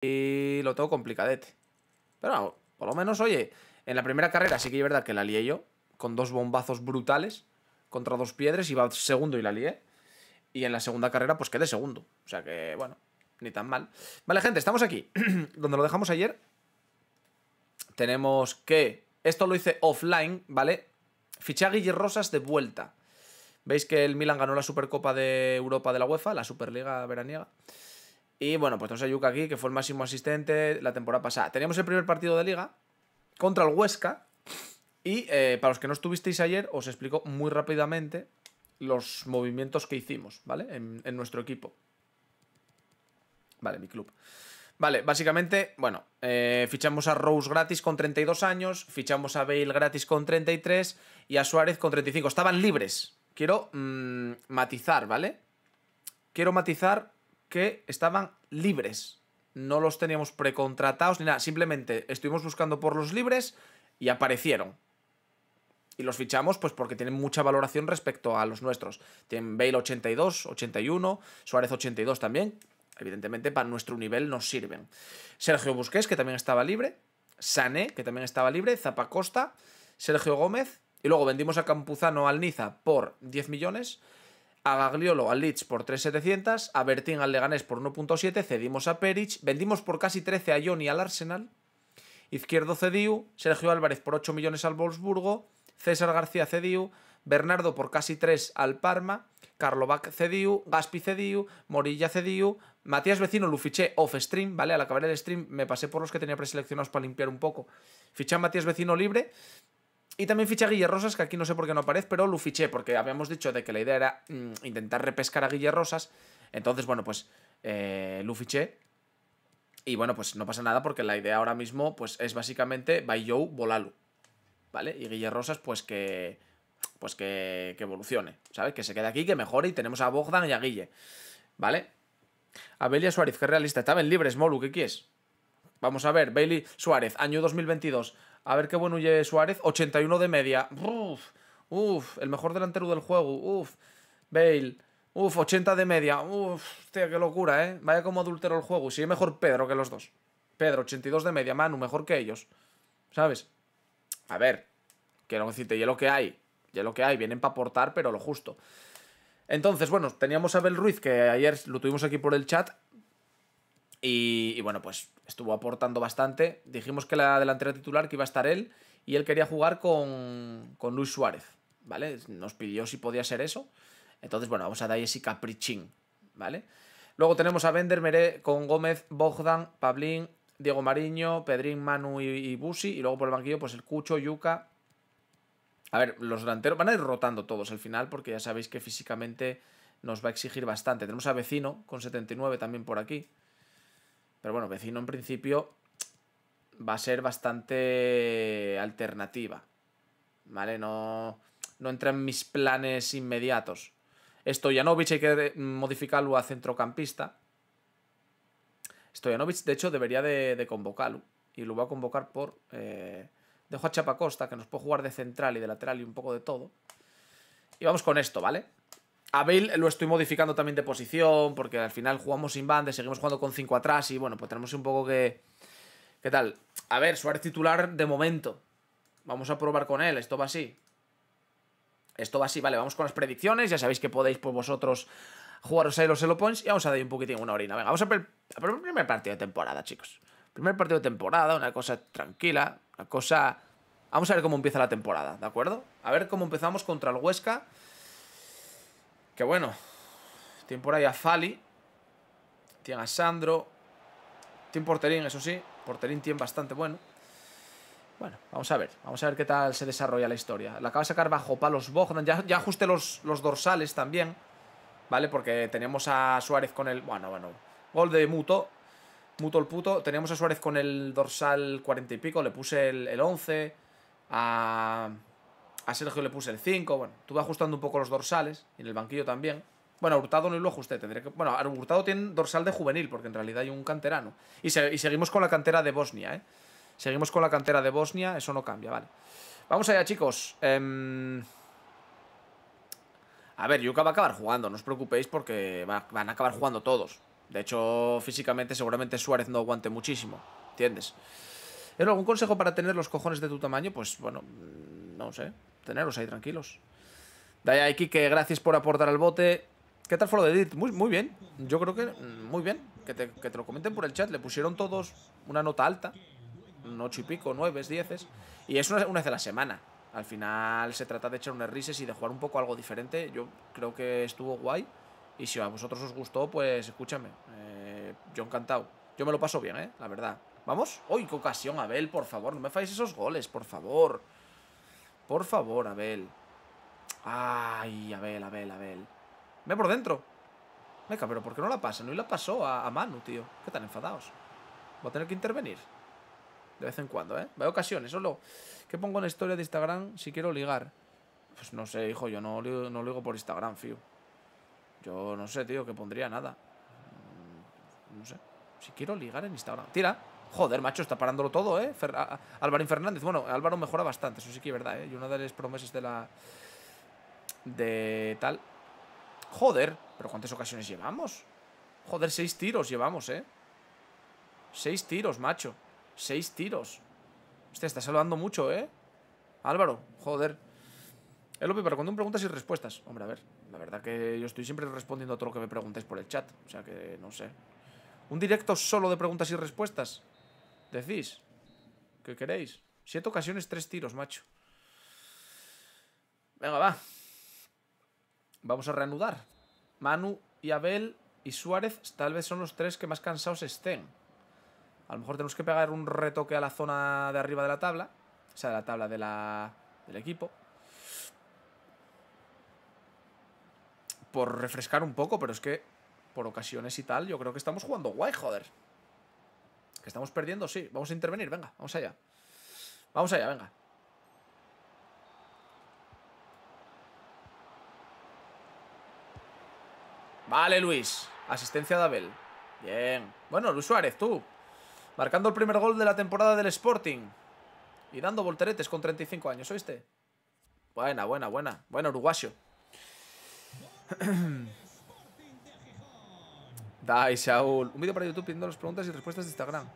Y lo tengo complicadete. Pero vamos, por lo menos, oye, en la primera carrera sí que es verdad que la lié yo, con dos bombazos brutales contra dos piedras, iba segundo y la lié. Y en la segunda carrera pues quedé segundo. O sea que, bueno, ni tan mal. Vale, gente, estamos aquí. Donde lo dejamos ayer. Tenemos que... Esto lo hice offline, ¿vale? Fiché a Guille Rosas de vuelta. Veis que el Milan ganó la Supercopa de Europa de la UEFA, la Superliga veraniega. Y bueno, pues tenemos a Yuca aquí, que fue el máximo asistente la temporada pasada. Teníamos el primer partido de Liga contra el Huesca. Y para los que no estuvisteis ayer, os explico muy rápidamente los movimientos que hicimos, ¿vale? En nuestro equipo. Vale, mi club. Vale, básicamente, bueno, fichamos a Rose gratis con 32 años, fichamos a Bale gratis con 33 y a Suárez con 35. Estaban libres. Quiero matizar, ¿vale? Quiero matizar que estaban libres. No los teníamos precontratados ni nada. Simplemente estuvimos buscando por los libres y aparecieron. Y los fichamos pues porque tienen mucha valoración respecto a los nuestros. Tienen Bale 82, 81, Suárez 82 también. Evidentemente para nuestro nivel nos sirven. Sergio Busquets, que también estaba libre. Sané, que también estaba libre. Zappacosta, Sergio Gómez. Y luego vendimos a Campuzano al Niza por 10 millones. A Gagliolo al Leeds por 3.700. A Bertín al Leganés por 1.7. Cedimos a Perich. Vendimos por casi 13 a Johnny al Arsenal. Izquierdo cediu. Sergio Álvarez por 8 millones al Wolfsburgo. César García cediu. Bernardo por casi 3 al Parma. Karlovac cediu. Gaspi cediu. Morilla cediu. Matías Vecino lo fiché off-stream, ¿vale? Al acabar el stream me pasé por los que tenía preseleccionados para limpiar un poco. Fiché a Matías Vecino libre. Y también fiché a Guille Rosas, que aquí no sé por qué no aparece, pero lo fiché porque habíamos dicho de que la idea era intentar repescar a Guille Rosas. Entonces, bueno, pues lo fiché. Y bueno, pues no pasa nada porque la idea ahora mismo pues es básicamente Bayou Volalu, ¿vale? Y Guille Rosas pues que evolucione, ¿sabes? Que se quede aquí, que mejore y tenemos a Bogdan y a Guille, ¿vale? A Bale y a Suárez, que realista. Estaban libres, Molu, ¿qué quieres? Vamos a ver, Bale y Suárez, año 2022. A ver qué bueno huye Suárez. 81 de media. Uf, uf, el mejor delantero del juego. Uf, Bale. Uf, 80 de media. Uf, hostia, qué locura, ¿eh? Vaya como adultero el juego. Sí, es mejor Pedro que los dos. Pedro, 82 de media. Manu, mejor que ellos. ¿Sabes? A ver, quiero decirte, y es lo que hay. Y es lo que hay. Vienen para aportar, pero lo justo. Entonces, bueno, teníamos a Abel Ruiz, que ayer lo tuvimos aquí por el chat. Y bueno, pues estuvo aportando bastante. Dijimos que la delantera titular que iba a estar él. Y él quería jugar con Luis Suárez, ¿vale? Nos pidió si podía ser eso. Entonces, bueno, vamos a dar ese caprichín, ¿vale? Luego tenemos a Bender, Meré con Gómez, Bogdan, Pablín, Diego Mariño, Pedrín, Manu y Busi. Y luego por el banquillo, pues el Cucho, Yuca... A ver, los delanteros van a ir rotando todos al final porque ya sabéis que físicamente nos va a exigir bastante. Tenemos a Vecino con 79 también por aquí. Pero bueno, Vecino en principio va a ser bastante alternativa, ¿vale? No entra en mis planes inmediatos. Stojanović hay que modificarlo a centrocampista. Stojanović, de hecho, debería de convocarlo. Y lo va a convocar por... Dejo a Zappacosta, que nos puede jugar de central y de lateral y un poco de todo. Y vamos con esto, ¿vale? A Bale lo estoy modificando también de posición, porque al final jugamos sin Bande, seguimos jugando con 5 atrás y bueno, pues tenemos un poco que... ¿Qué tal? A ver, Suárez titular de momento. Vamos a probar con él, esto va así. Esto va así, vale, vamos con las predicciones. Ya sabéis que podéis, pues vosotros, jugaros ahí los Elo Points y vamos a dar un poquitín, una orina. Venga, vamos a ver el primer partido de temporada, chicos. Primer partido de temporada, una cosa tranquila, una cosa... Vamos a ver cómo empieza la temporada, ¿de acuerdo? A ver cómo empezamos contra el Huesca. Que bueno, tiene por ahí a Fali, tiene a Sandro, tiene porterín, eso sí, porterín tiene bastante bueno. Bueno, vamos a ver qué tal se desarrolla la historia. La acaba de sacar bajo palos Bogdan, ya ajusté los dorsales también, ¿vale? Porque teníamos a Suárez con el... Bueno, gol de Muto. Muto el puto. Teníamos a Suárez con el dorsal 40 y pico. Le puse el 11. A Sergio le puse el 5. Bueno, estuve ajustando un poco los dorsales. Y en el banquillo también. Bueno, a Hurtado no lo ajusté. Tendré que... Bueno, a Hurtado tiene dorsal de juvenil. Porque en realidad hay un canterano. Y seguimos con la cantera de Bosnia, ¿eh? Seguimos con la cantera de Bosnia. Eso no cambia, vale. Vamos allá, chicos. A ver, Yuka va a acabar jugando. No os preocupéis porque van a acabar jugando todos. De hecho, físicamente seguramente Suárez no aguante muchísimo, ¿entiendes? ¿Pero algún consejo para tener los cojones de tu tamaño? Pues bueno, no sé, tenerlos ahí tranquilos. Daya Kike, gracias por aportar al bote. ¿Qué tal fue lo de Edith? Muy bien, yo creo que muy bien. Que te lo comenten por el chat, le pusieron todos una nota alta, un 8 y pico, 9, 10. Y es una vez a la semana. Al final se trata de echar unas risas y de jugar un poco algo diferente. Yo creo que estuvo guay. Y si a vosotros os gustó, pues escúchame, yo encantado. Yo me lo paso bien, la verdad. ¿Vamos? ¡Uy, qué ocasión, Abel! Por favor, no me falléis esos goles, por favor. Por favor, Abel. ¡Ay, Abel, Abel, Abel! ¡Ve por dentro! Venga, pero ¿por qué no la pasan? No la pasó a Manu, tío. ¿Qué tan enfadados? Voy a tener que intervenir. De vez en cuando, ¿eh? Veo ocasiones, solo... ¿Qué pongo en la historia de Instagram si quiero ligar? Pues no sé, hijo, yo no ligo por Instagram, fío. Yo no sé, tío, que pondría nada. No sé. Si quiero ligar en Instagram. ¡Tira! Joder, macho, está parándolo todo, ¿eh? Álvaro Fernández. Bueno, Álvaro mejora bastante, eso sí que es verdad, ¿eh? Y una de las promesas de la... de tal. Joder, pero ¿cuántas ocasiones llevamos? Joder, 6 tiros llevamos, ¿eh? 6 tiros, macho. 6 tiros. Hostia, está salvando mucho, ¿eh? Álvaro, joder. Es lo peor, cuando me preguntas y respuestas. Hombre, a ver, la verdad que yo estoy siempre respondiendo a todo lo que me preguntáis por el chat. O sea que, no sé. ¿Un directo solo de preguntas y respuestas? ¿Decís? ¿Qué queréis? 7 ocasiones, 3 tiros, macho. Venga, va. Vamos a reanudar. Manu y Abel y Suárez tal vez son los 3 que más cansados estén. A lo mejor tenemos que pegar un retoque a la zona de arriba de la tabla. O sea, de la tabla de del equipo. Por refrescar un poco, pero es que por ocasiones y tal, yo creo que estamos jugando guay, joder. Que estamos perdiendo, sí. Vamos a intervenir, venga, vamos allá. Vamos allá, venga. Vale, Luis. Asistencia de Abel. Bien. Bueno, Luis Suárez, tú. Marcando el primer gol de la temporada del Sporting. Y dando volteretes con 35 años, ¿oíste? Buena, buena, buena. Buena, uruguayo. Dai, Saúl. Un vídeo para YouTube pidiendo las preguntas y respuestas de Instagram.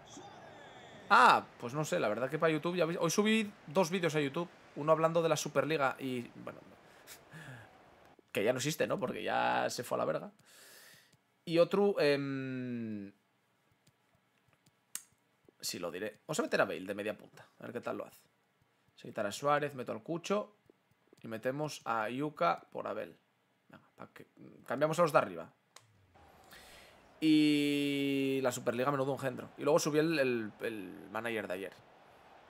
Ah, pues no sé. La verdad que para YouTube ya... Hoy subí 2 vídeos a YouTube. Uno hablando de la Superliga y... Bueno... Que ya no existe, ¿no? Porque ya se fue a la verga. Y otro... Sí, lo diré. Vamos a meter a Bale de media punta. A ver qué tal lo hace. Se quitará a Suárez, meto al Cucho. Y metemos a Yuca por Abel. Venga, para que... Cambiamos a los de arriba. Y... La Superliga, menudo engendro. Y luego subí el manager de ayer.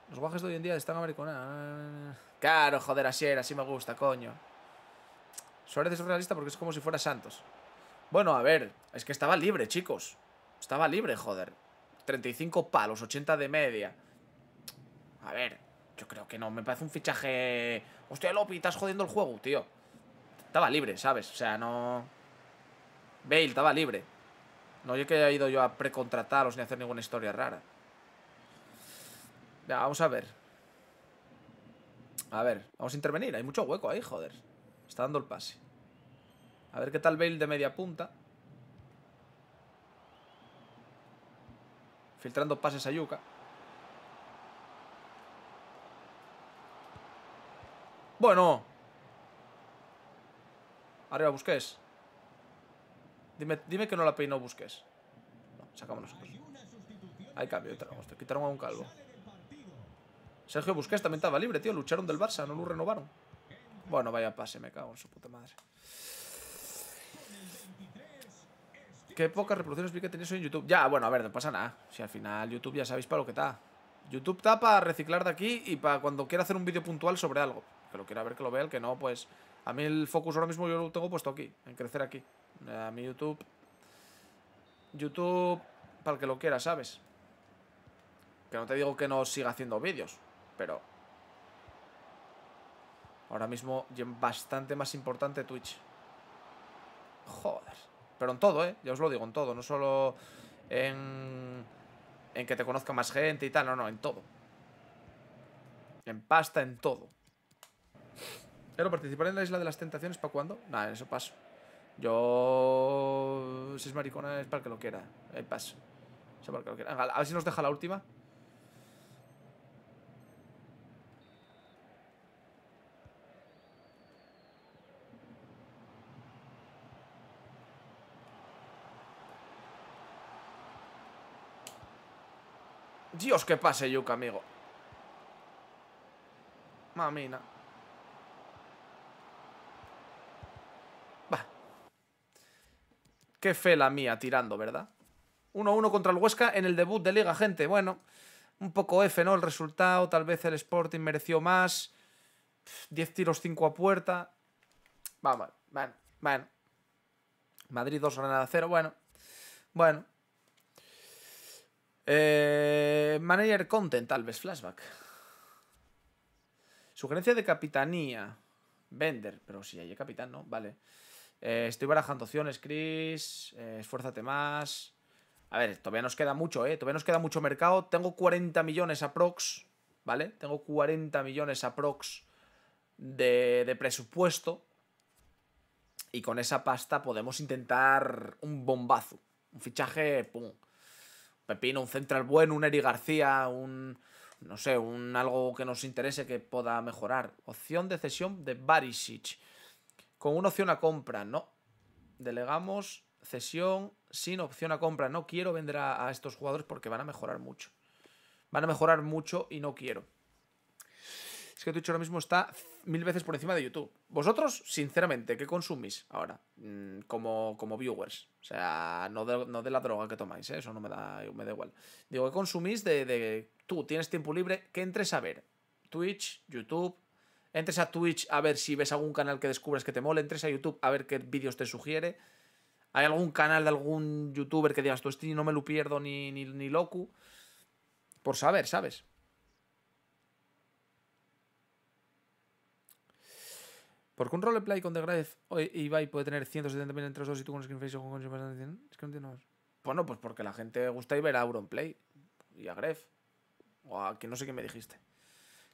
Los guajes de hoy en día están americanos. Claro, joder, así me gusta, coño. Suárez es realista porque es como si fuera Santos. Bueno, a ver. Es que estaba libre, chicos. Estaba libre, joder. 35 palos, 80 de media. A ver, yo creo que no. Me parece un fichaje... Hostia, Lopi, estás jodiendo el juego, tío. Estaba libre, ¿sabes? O sea, no... Bale, estaba libre. No es que haya ido yo a precontrataros ni a hacer ninguna historia rara. Ya, vamos a ver. A ver, vamos a intervenir. Hay mucho hueco ahí, joder. Está dando el pase. A ver qué tal Bale de media punta. Filtrando pases a Yuca. Bueno. Arriba Busquets. Dime que no la peinó Busquets. No, sacamos nosotros. Hay cambio, te quitaron a un calvo. Sergio Busquets también estaba libre, tío. Lucharon del Barça, no lo renovaron. Bueno, vaya pase, me cago en su puta madre. Qué pocas reproducciones vi que tenéis hoy en YouTube. Ya, bueno, a ver, no pasa nada. Si al final YouTube ya sabéis para lo que está. YouTube está para reciclar de aquí y para cuando quiera hacer un vídeo puntual sobre algo. Que lo quiera ver, que lo vea, el que no, pues... A mí el focus ahora mismo yo lo tengo puesto aquí, en crecer aquí. A mi YouTube... YouTube, para el que lo quiera, ¿sabes? Que no te digo que no siga haciendo vídeos, pero... Ahora mismo bastante más importante Twitch. Joder. Pero en todo, ya os lo digo, en todo. No solo en que te conozca más gente y tal. No, no, en todo. En pasta, en todo. Pero participar en la Isla de las Tentaciones, ¿para cuándo? Nada, en eso paso. Yo... Si es maricona es para que lo quiera. El paso. O sea, para que lo quiera. A ver si nos deja la última. Dios, que pase, Yuca, amigo. Mamina. Va. Qué fe la mía tirando, ¿verdad? 1-1 contra el Huesca en el debut de Liga, gente. Bueno, un poco F, ¿no? El resultado. Tal vez el Sporting mereció más. 10 tiros, 5 a puerta. Vamos, bueno, bueno. Madrid 2, Granada 0. Bueno, bueno. Manager content, tal vez, flashback. Sugerencia de capitanía. Bender, pero si hay capitán, ¿no? Vale. Estoy barajando opciones, Chris. Esfuérzate más. A ver, todavía nos queda mucho, ¿eh? Todavía nos queda mucho mercado. Tengo 40 millones aprox, ¿vale? Tengo 40 millones aprox de presupuesto. Y con esa pasta podemos intentar un bombazo. Un fichaje, pum. Pepino, un central bueno, un Eri García, un... no sé, un algo que nos interese que pueda mejorar. Opción de cesión de Barisic. Con una opción a compra, no. Delegamos cesión sin opción a compra. No quiero vender a estos jugadores porque van a mejorar mucho. Van a mejorar mucho y no quiero. Es que Twitch ahora mismo está 1000 veces por encima de YouTube. Vosotros, sinceramente, ¿qué consumís ahora? Como viewers. O sea, no de la droga que tomáis, ¿eh? Eso no me da igual. Digo, ¿qué consumís de tú tienes tiempo libre? ¿Qué entres a ver? Twitch, YouTube. Entres a Twitch a ver si ves algún canal que descubres que te mole. Entres a YouTube a ver qué vídeos te sugiere. ¿Hay algún canal de algún youtuber que digas tú, este no me lo pierdo ni loco? Por saber, ¿sabes? Porque un roleplay con The Grave hoy Ibai puede tener 170.000 entre los dos y tú con Screenface o con Consumer. Es que no entiendo. Bueno, pues porque la gente gusta ir ver a Auronplay y a Gref. O a que no sé qué me dijiste.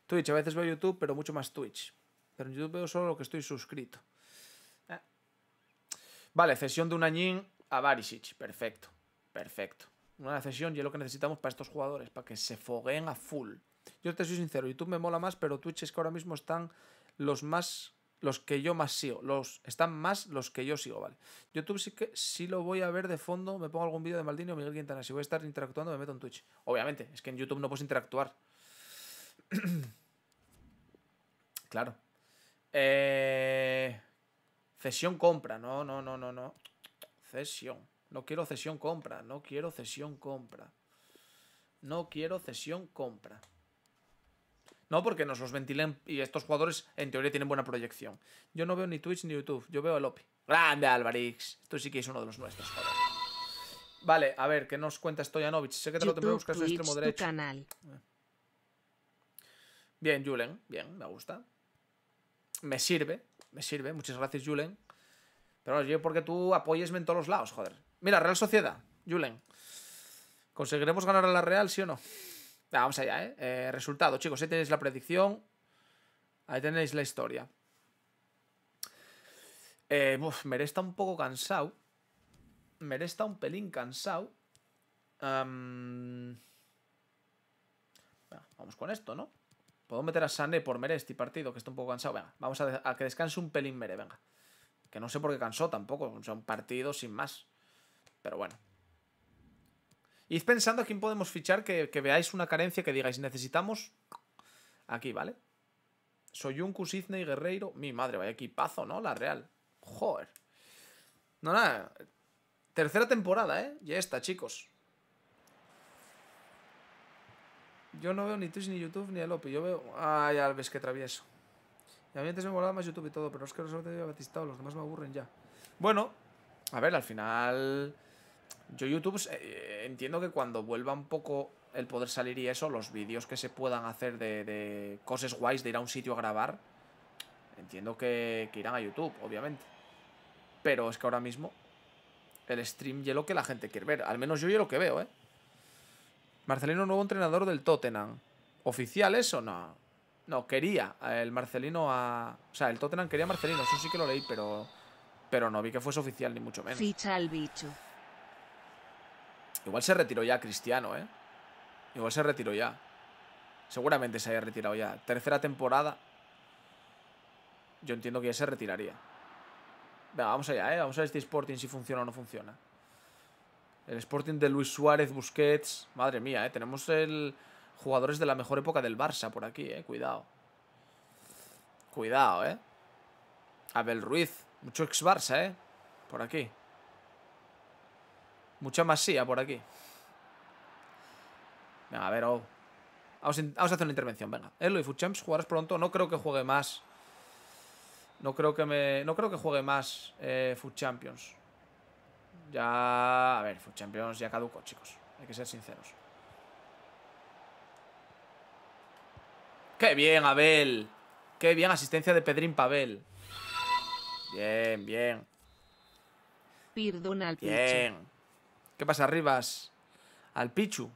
Twitch, a veces veo YouTube, pero mucho más Twitch. Pero en YouTube veo solo lo que estoy suscrito. Vale, cesión de un añín a Barisic. Perfecto, perfecto. Una cesión y es lo que necesitamos para estos jugadores, para que se fogueen a full. Yo te soy sincero, YouTube me mola más, pero Twitch es que ahora mismo están los más... los que yo más sigo. Están más los que yo sigo, ¿vale? YouTube sí que sí lo voy a ver de fondo. Me pongo algún vídeo de Maldini o Miguel Quintana. Si voy a estar interactuando, me meto en Twitch. Obviamente, es que en YouTube no puedes interactuar. Claro. Cesión compra. No. Cesión. No quiero cesión compra. No quiero cesión compra. No quiero cesión compra. No, porque nos los ventilen y estos jugadores en teoría tienen buena proyección. Yo no veo ni Twitch ni YouTube, yo veo el OPI. ¡Grande, Alvarix! Esto sí que es uno de los nuestros, joder. Vale, a ver, ¿qué nos cuenta Stojanović? Sé que te lo tengo que buscar en el extremo derecho. Canal. Bien, Julen, bien, me gusta. Me sirve, muchas gracias, Julen. Pero bueno, yo porque tú apoyesme en todos los lados, joder. Mira, Real Sociedad, Julen. ¿Conseguiremos ganar a la Real, sí o no? Ah, vamos allá, ¿eh? Resultado, chicos. Ahí tenéis la predicción. Ahí tenéis la historia. Meré está un poco cansado. Meré está un pelín cansado. Bueno, vamos con esto, ¿no? Puedo meter a Sané por Meré este partido, que está un poco cansado. Venga, vamos a que descanse un pelín Meré, venga. Que no sé por qué cansó tampoco. Son partidos sin más. Pero bueno. Id pensando a quién podemos fichar, que veáis una carencia, que digáis, necesitamos... Aquí, ¿vale? Soyuncu, Sidney, Guerreiro... Mi madre, vaya equipazo, ¿no? La Real. Joder. No, nada. Tercera temporada, ¿eh? Ya está, chicos. Yo no veo ni Twitch, ni YouTube, ni el OPI. Yo veo... Ah, ya ves que travieso. Y a mí antes me molaba más YouTube y todo, pero es que solo tenía batistado, los demás me aburren ya. Bueno, a ver, al final... Yo YouTube entiendo que cuando vuelva un poco el poder salir y eso, los vídeos que se puedan hacer de cosas guays, de ir a un sitio a grabar, entiendo que irán a YouTube, obviamente. Pero es que ahora mismo el stream y lo que la gente quiere ver. Al menos yo lo que veo, ¿eh? Marcelino, nuevo entrenador del Tottenham. ¿Oficial eso? No. No, quería el Marcelino a... O sea, el Tottenham quería a Marcelino, eso sí que lo leí, pero... pero no vi que fuese oficial, ni mucho menos. Ficha al bicho. Igual se retiró ya Cristiano, ¿eh? Igual se retiró ya. Seguramente se haya retirado ya. Tercera temporada. Yo entiendo que ya se retiraría. Venga, vamos allá, ¿eh? Vamos a ver este Sporting si funciona o no funciona. El Sporting de Luis Suárez, Busquets... Madre mía, ¿eh? Tenemos el... jugadores de la mejor época del Barça por aquí, ¿eh? Cuidado. Cuidado, ¿eh? Abel Ruiz. Mucho ex-Barça, ¿eh? Por aquí. Mucha masía por aquí. Venga, a ver, oh. Vamos a hacer una intervención, venga. Eloy Fuchamps, jugarás pronto. No creo que juegue más. No creo que juegue más FUTChampions. Ya... A ver, FUTChampions ya caducó, chicos. Hay que ser sinceros. ¡Qué bien, Abel! ¡Qué bien! Asistencia de Pedrín Pavel. Bien, bien. Perdona al Pichu. Bien. ¿Qué pasa, Rivas? Al Pichu.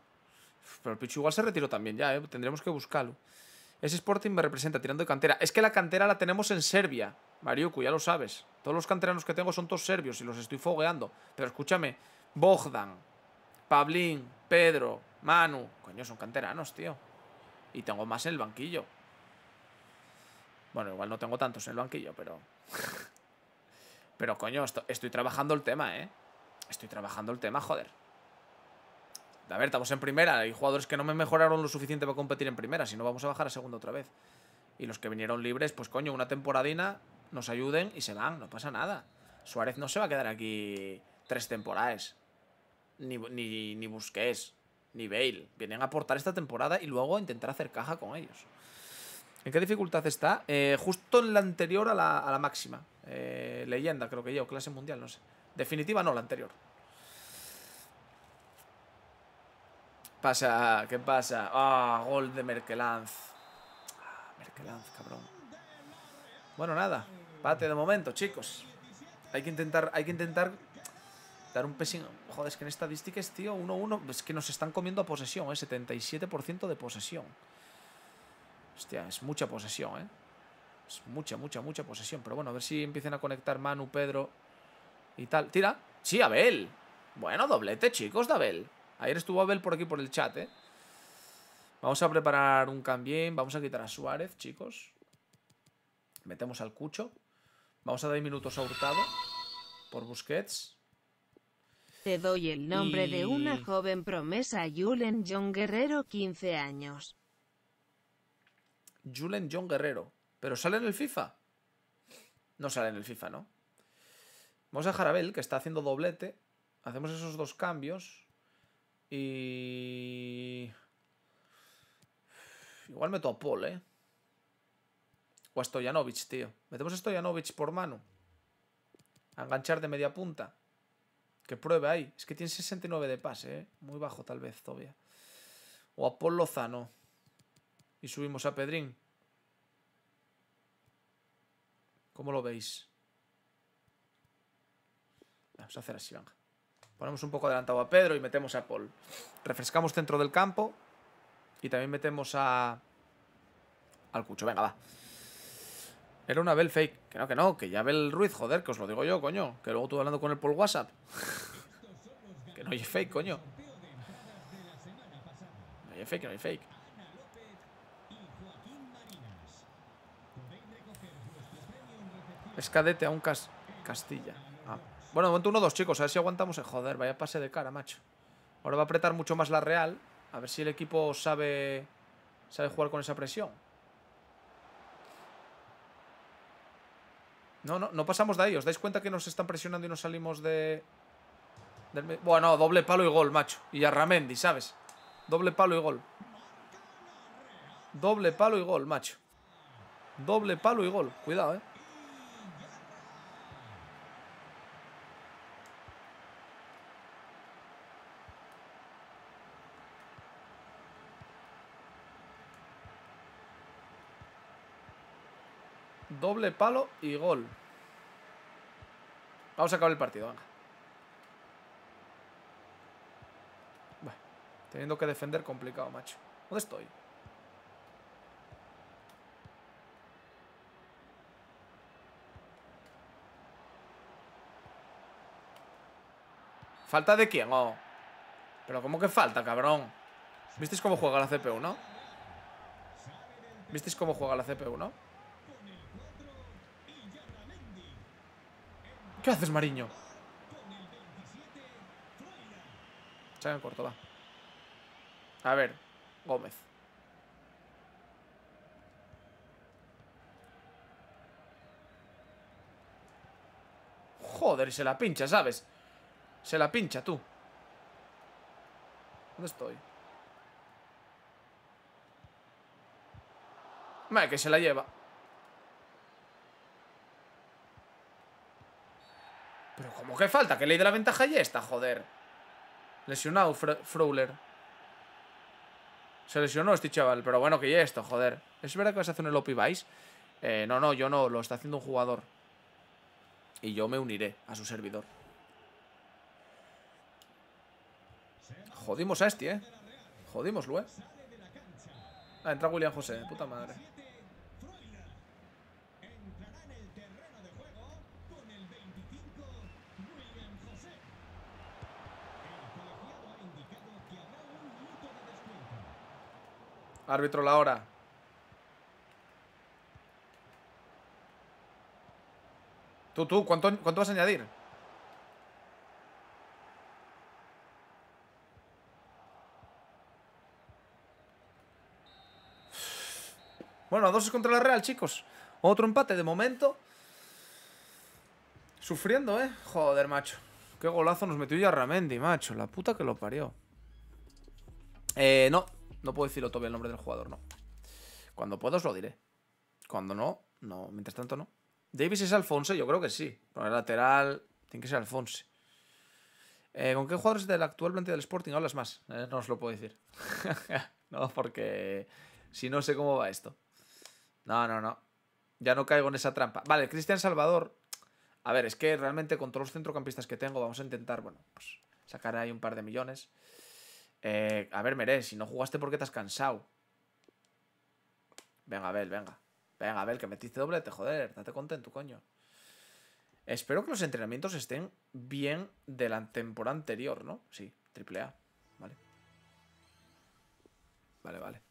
Pero el Pichu igual se retiró también ya, ¿eh? Tendremos que buscarlo. Ese Sporting me representa tirando de cantera. Es que la cantera la tenemos en Serbia, Mariuku, ya lo sabes. Todos los canteranos que tengo son todos serbios y los estoy fogueando. Pero escúchame, Bogdan, Pablín, Pedro, Manu... Coño, son canteranos, tío. Y tengo más en el banquillo. Bueno, igual no tengo tantos en el banquillo, pero... pero, coño, estoy trabajando el tema, ¿eh? Estoy trabajando el tema, joder. A ver, estamos en primera. Hay jugadores que no me mejoraron lo suficiente para competir en primera. Si no, vamos a bajar a segunda otra vez. Y los que vinieron libres, pues coño, una temporadina, nos ayuden y se van. No pasa nada. Suárez no se va a quedar aquí 3 temporadas. Ni Busquets, ni Bale. Vienen a aportar esta temporada y luego intentar hacer caja con ellos. ¿En qué dificultad está? Justo en la anterior a la máxima. Leyenda, creo que ya, o clase mundial, no sé. Definitiva no, la anterior. Pasa, ¿qué pasa? Ah, oh, gol de Merkelanz. Ah, Merkelanz, cabrón. Bueno, nada. Pate de momento, chicos. Hay que intentar dar un pesín. Joder, es que en estadísticas, tío, 1-1. Es que nos están comiendo a posesión, ¿eh? 77% de posesión. Hostia, es mucha posesión, ¿eh? Es mucha posesión. Pero bueno, a ver si empiezan a conectar Manu, Pedro y tal. Tira. Sí, Abel. Bueno, doblete, chicos, de Abel. Ayer estuvo Abel por aquí por el chat, ¿eh? Vamos a preparar un cambio. Vamos a quitar a Suárez, chicos. Metemos al Cucho. Vamos a dar minutos a Hurtado por Busquets. Te doy el nombre de una joven promesa, Julen John Guerrero, 15 años. Julen John Guerrero. ¿Pero sale en el FIFA? No sale en el FIFA, ¿no? Vamos a dejar a Abel, que está haciendo doblete. Hacemos esos dos cambios. Y... igual meto a Paul, ¿eh? O a Stojanović, tío. Metemos a Stojanović por mano. A enganchar de media punta. Que pruebe ahí. Es que tiene 69 de pase, ¿eh? Muy bajo tal vez todavía. O a Paul Lozano. Y subimos a Pedrín. ¿Cómo lo veis? Vamos a hacer así, venga. Ponemos un poco adelantado a Pedro y metemos a Paul. Refrescamos centro del campo. Y también metemos a... al Cucho, venga, va. Era una Bell fake. Que no, que ya Abel Ruiz, joder, que os lo digo yo, coño. Que luego estuve hablando con él por WhatsApp. Que no hay fake, coño. No hay fake, no hay fake. Es cadete a un Castilla. Bueno, de momento 1-2, chicos, a ver si aguantamos. Joder, vaya pase de cara, macho. Ahora va a apretar mucho más la Real. A ver si el equipo sabe jugar con esa presión. No pasamos de ahí. ¿Os dais cuenta que nos están presionando y nos salimos de... Bueno, doble palo y gol, macho. Y Arramendi, ¿sabes? Doble palo y gol. Doble palo y gol, macho. Doble palo y gol. Cuidado, ¿eh? Doble palo y gol. Vamos a acabar el partido, venga. Bueno, teniendo que defender complicado, macho. ¿Dónde estoy? ¿Falta de quién? Oh. Pero ¿cómo que falta, cabrón? ¿Visteis cómo juega la CPU, no? ¿Visteis cómo juega la CPU, no? ¿Qué haces, Mariño? Saca en corto, va. A ver, Gómez. Joder, y se la pincha, ¿sabes? Se la pincha, tú. ¿Dónde estoy? Vale, que se la lleva. Pero ¿cómo que falta? ¿Qué ley de la ventaja ya está? Joder. Lesionado Frouler. Se lesionó este chaval. Pero bueno, que ya esto, joder. ¿Es verdad que vas a hacer un Lopi Vice? No, no, yo no. Lo está haciendo un jugador. Y yo me uniré a su servidor. Jodimos a este, ¿eh? Jodimoslo, ¿eh? Ah, entra William José, de puta madre. Árbitro, la hora. Tú, ¿cuánto vas a añadir? Bueno, a dos contra la Real, chicos. Otro empate de momento. Sufriendo, ¿eh? Joder, macho. Qué golazo nos metió ya Ramendi, macho. La puta que lo parió. No puedo decirlo todavía el nombre del jugador, no. Cuando puedo os lo diré. Cuando no, no. Mientras tanto, no. ¿Davis es Alphonse? Yo creo que sí. Bueno, el lateral tiene que ser Alphonse. ¿Con qué jugadores del actual plantilla del Sporting hablas más? No os lo puedo decir. No, porque si no sé cómo va esto. No. Ya no caigo en esa trampa. Vale, Cristian Salvador. A ver, es que realmente con todos los centrocampistas que tengo vamos a intentar, bueno, pues sacar ahí un par de millones. A ver, Meré, si no jugaste porque te has cansado. Venga, Abel, venga. Venga, Abel, que metiste doblete, joder. Date contento, coño. Espero que los entrenamientos estén bien de la temporada anterior, ¿no? Sí, triple A. Vale. Vale.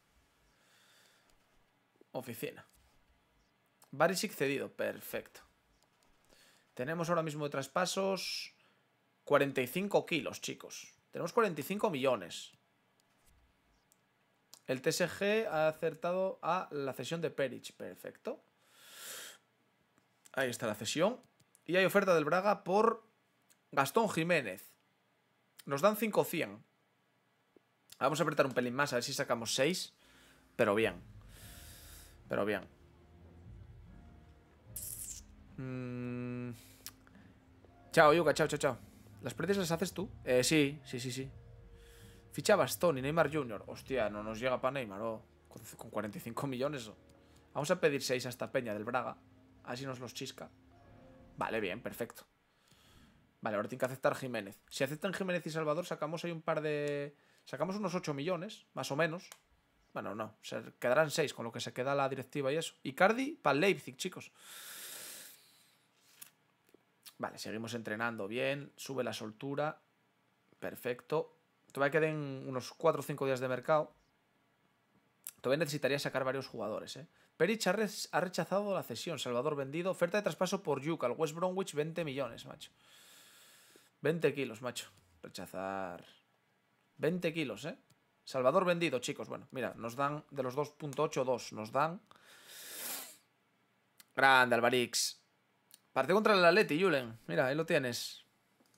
Oficina. Barisic cedido, perfecto. Tenemos ahora mismo de traspasos 45 kilos, chicos. Tenemos 45 millones. El TSG ha acertado a la cesión de Perich, perfecto. Ahí está la cesión. Y hay oferta del Braga por Gastón Jiménez. Nos dan 5.100. Vamos a apretar un pelín más, a ver si sacamos 6. Pero bien. Chao, Yuca, chao. ¿Las pérdidas las haces tú? Sí. Ficha Bastón y Neymar Jr. Hostia, no nos llega para Neymar, oh. Con 45 millones. Oh. Vamos a pedir 6 hasta Peña del Braga. Así nos los chisca. Vale, bien, perfecto. Vale, ahora tiene que aceptar Jiménez. Si aceptan Jiménez y Salvador, sacamos ahí un par de... Sacamos unos 8 millones, más o menos. Bueno, no, se quedarán 6 con lo que se queda la directiva y eso. Icardi para Leipzig, chicos. Vale, seguimos entrenando bien. Sube la soltura. Perfecto. Todavía queden unos 4 o 5 días de mercado. Todavía necesitaría sacar varios jugadores, ¿eh? Perich ha rechazado la cesión. Salvador vendido. Oferta de traspaso por Yuca. El West Bromwich, 20 millones, macho. 20 kilos, macho. Rechazar. 20 kilos, ¿eh? Salvador vendido, chicos. Bueno, mira, nos dan de los 2.82. Nos dan. Grande, Alvarix. Partido contra el Atleti, Julen. Mira, ahí lo tienes.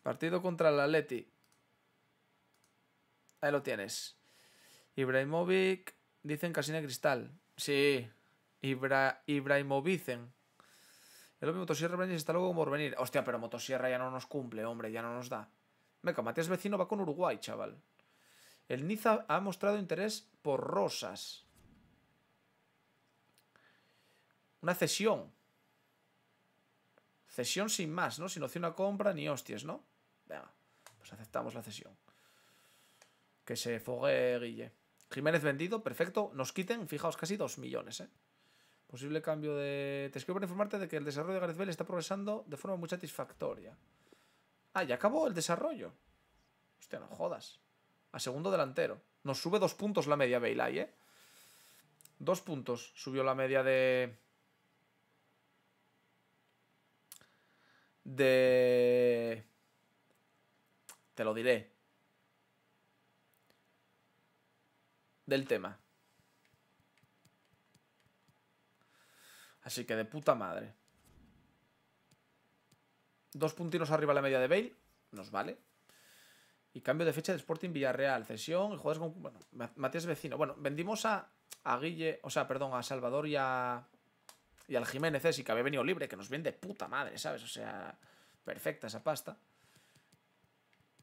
Partido contra el Atleti. Ahí lo tienes. Ibrahimovic. Dicen Casina Cristal. Sí. Ibrahimovicen. El hombre Motosierra Brenes está luego por venir. Hostia, pero Motosierra ya no nos cumple, hombre. Ya no nos da. Meca, Matías Vecino va con Uruguay, chaval. El Niza ha mostrado interés por Rosas. Una cesión. Cesión sin más, ¿no? Sin opción a compra ni hostias, ¿no? Venga, pues aceptamos la cesión. Que se fogue Guille. Jiménez vendido, perfecto. Nos quiten, fijaos, casi 2 millones, ¿eh? Posible cambio de... Te escribo para informarte de que el desarrollo de Gareth Bale está progresando de forma muy satisfactoria. Ah, ya acabó el desarrollo. Hostia, no jodas. A segundo delantero. Nos sube 2 puntos la media Bale ahí, ¿eh? 2 puntos subió la media de... Te lo diré. Del tema. Así que de puta madre. 2 puntinos arriba la media de Bale. Nos vale. Y cambio de fecha de Sporting Villarreal. Cesión y jugadores con... Bueno, Matías Vecino. Bueno, vendimos a Guille... O sea, perdón, a Salvador y a... Y al Jiménez ese que había venido libre, que nos viene de puta madre, ¿sabes? O sea, perfecta esa pasta.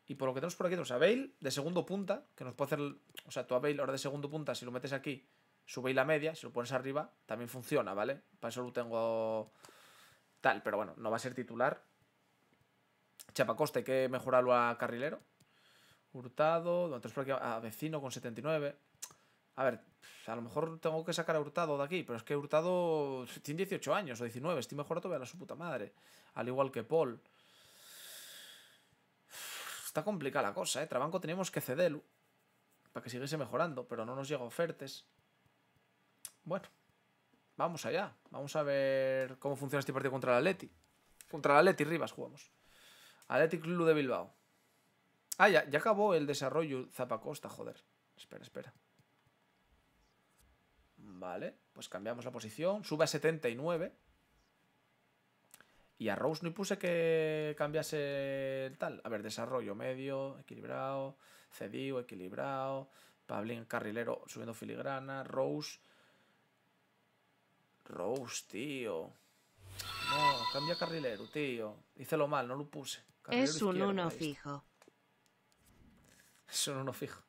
Y por lo que tenemos por aquí, tenemos a Bale de segundo punta, que nos puede hacer... O sea, tú a Bale ahora de segundo punta, si lo metes aquí, subéis la media, si lo pones arriba, también funciona, ¿vale? Para eso lo tengo tal, pero bueno, no va a ser titular. Zappacosta, hay que mejorarlo a carrilero. Hurtado, donde tenemos por aquí a Vecino con 79... A ver, a lo mejor tengo que sacar a Hurtado de aquí, pero es que Hurtado tiene 18 años o 19, estoy mejorando todavía a su puta madre, al igual que Paul. Está complicada la cosa, ¿eh? Trabanco teníamos que cederlo para que siguiese mejorando, pero no nos llega ofertas. Bueno, vamos allá, vamos a ver cómo funciona este partido contra el Atleti. Contra el Atleti Rivas jugamos. Athletic Club de Bilbao. Ah, ya acabó el desarrollo Zappacosta, joder. Espera, espera. Vale, pues cambiamos la posición. Sube a 79. Y a Rose no puse que cambiase el tal. A ver, desarrollo medio, equilibrado. Cedido, equilibrado. Pablín, carrilero, subiendo filigrana. Rose. Rose, tío. No, cambia carrilero, tío. Hice lo mal, no lo puse. Carrilero es un 1 fijo. Es un 1 fijo.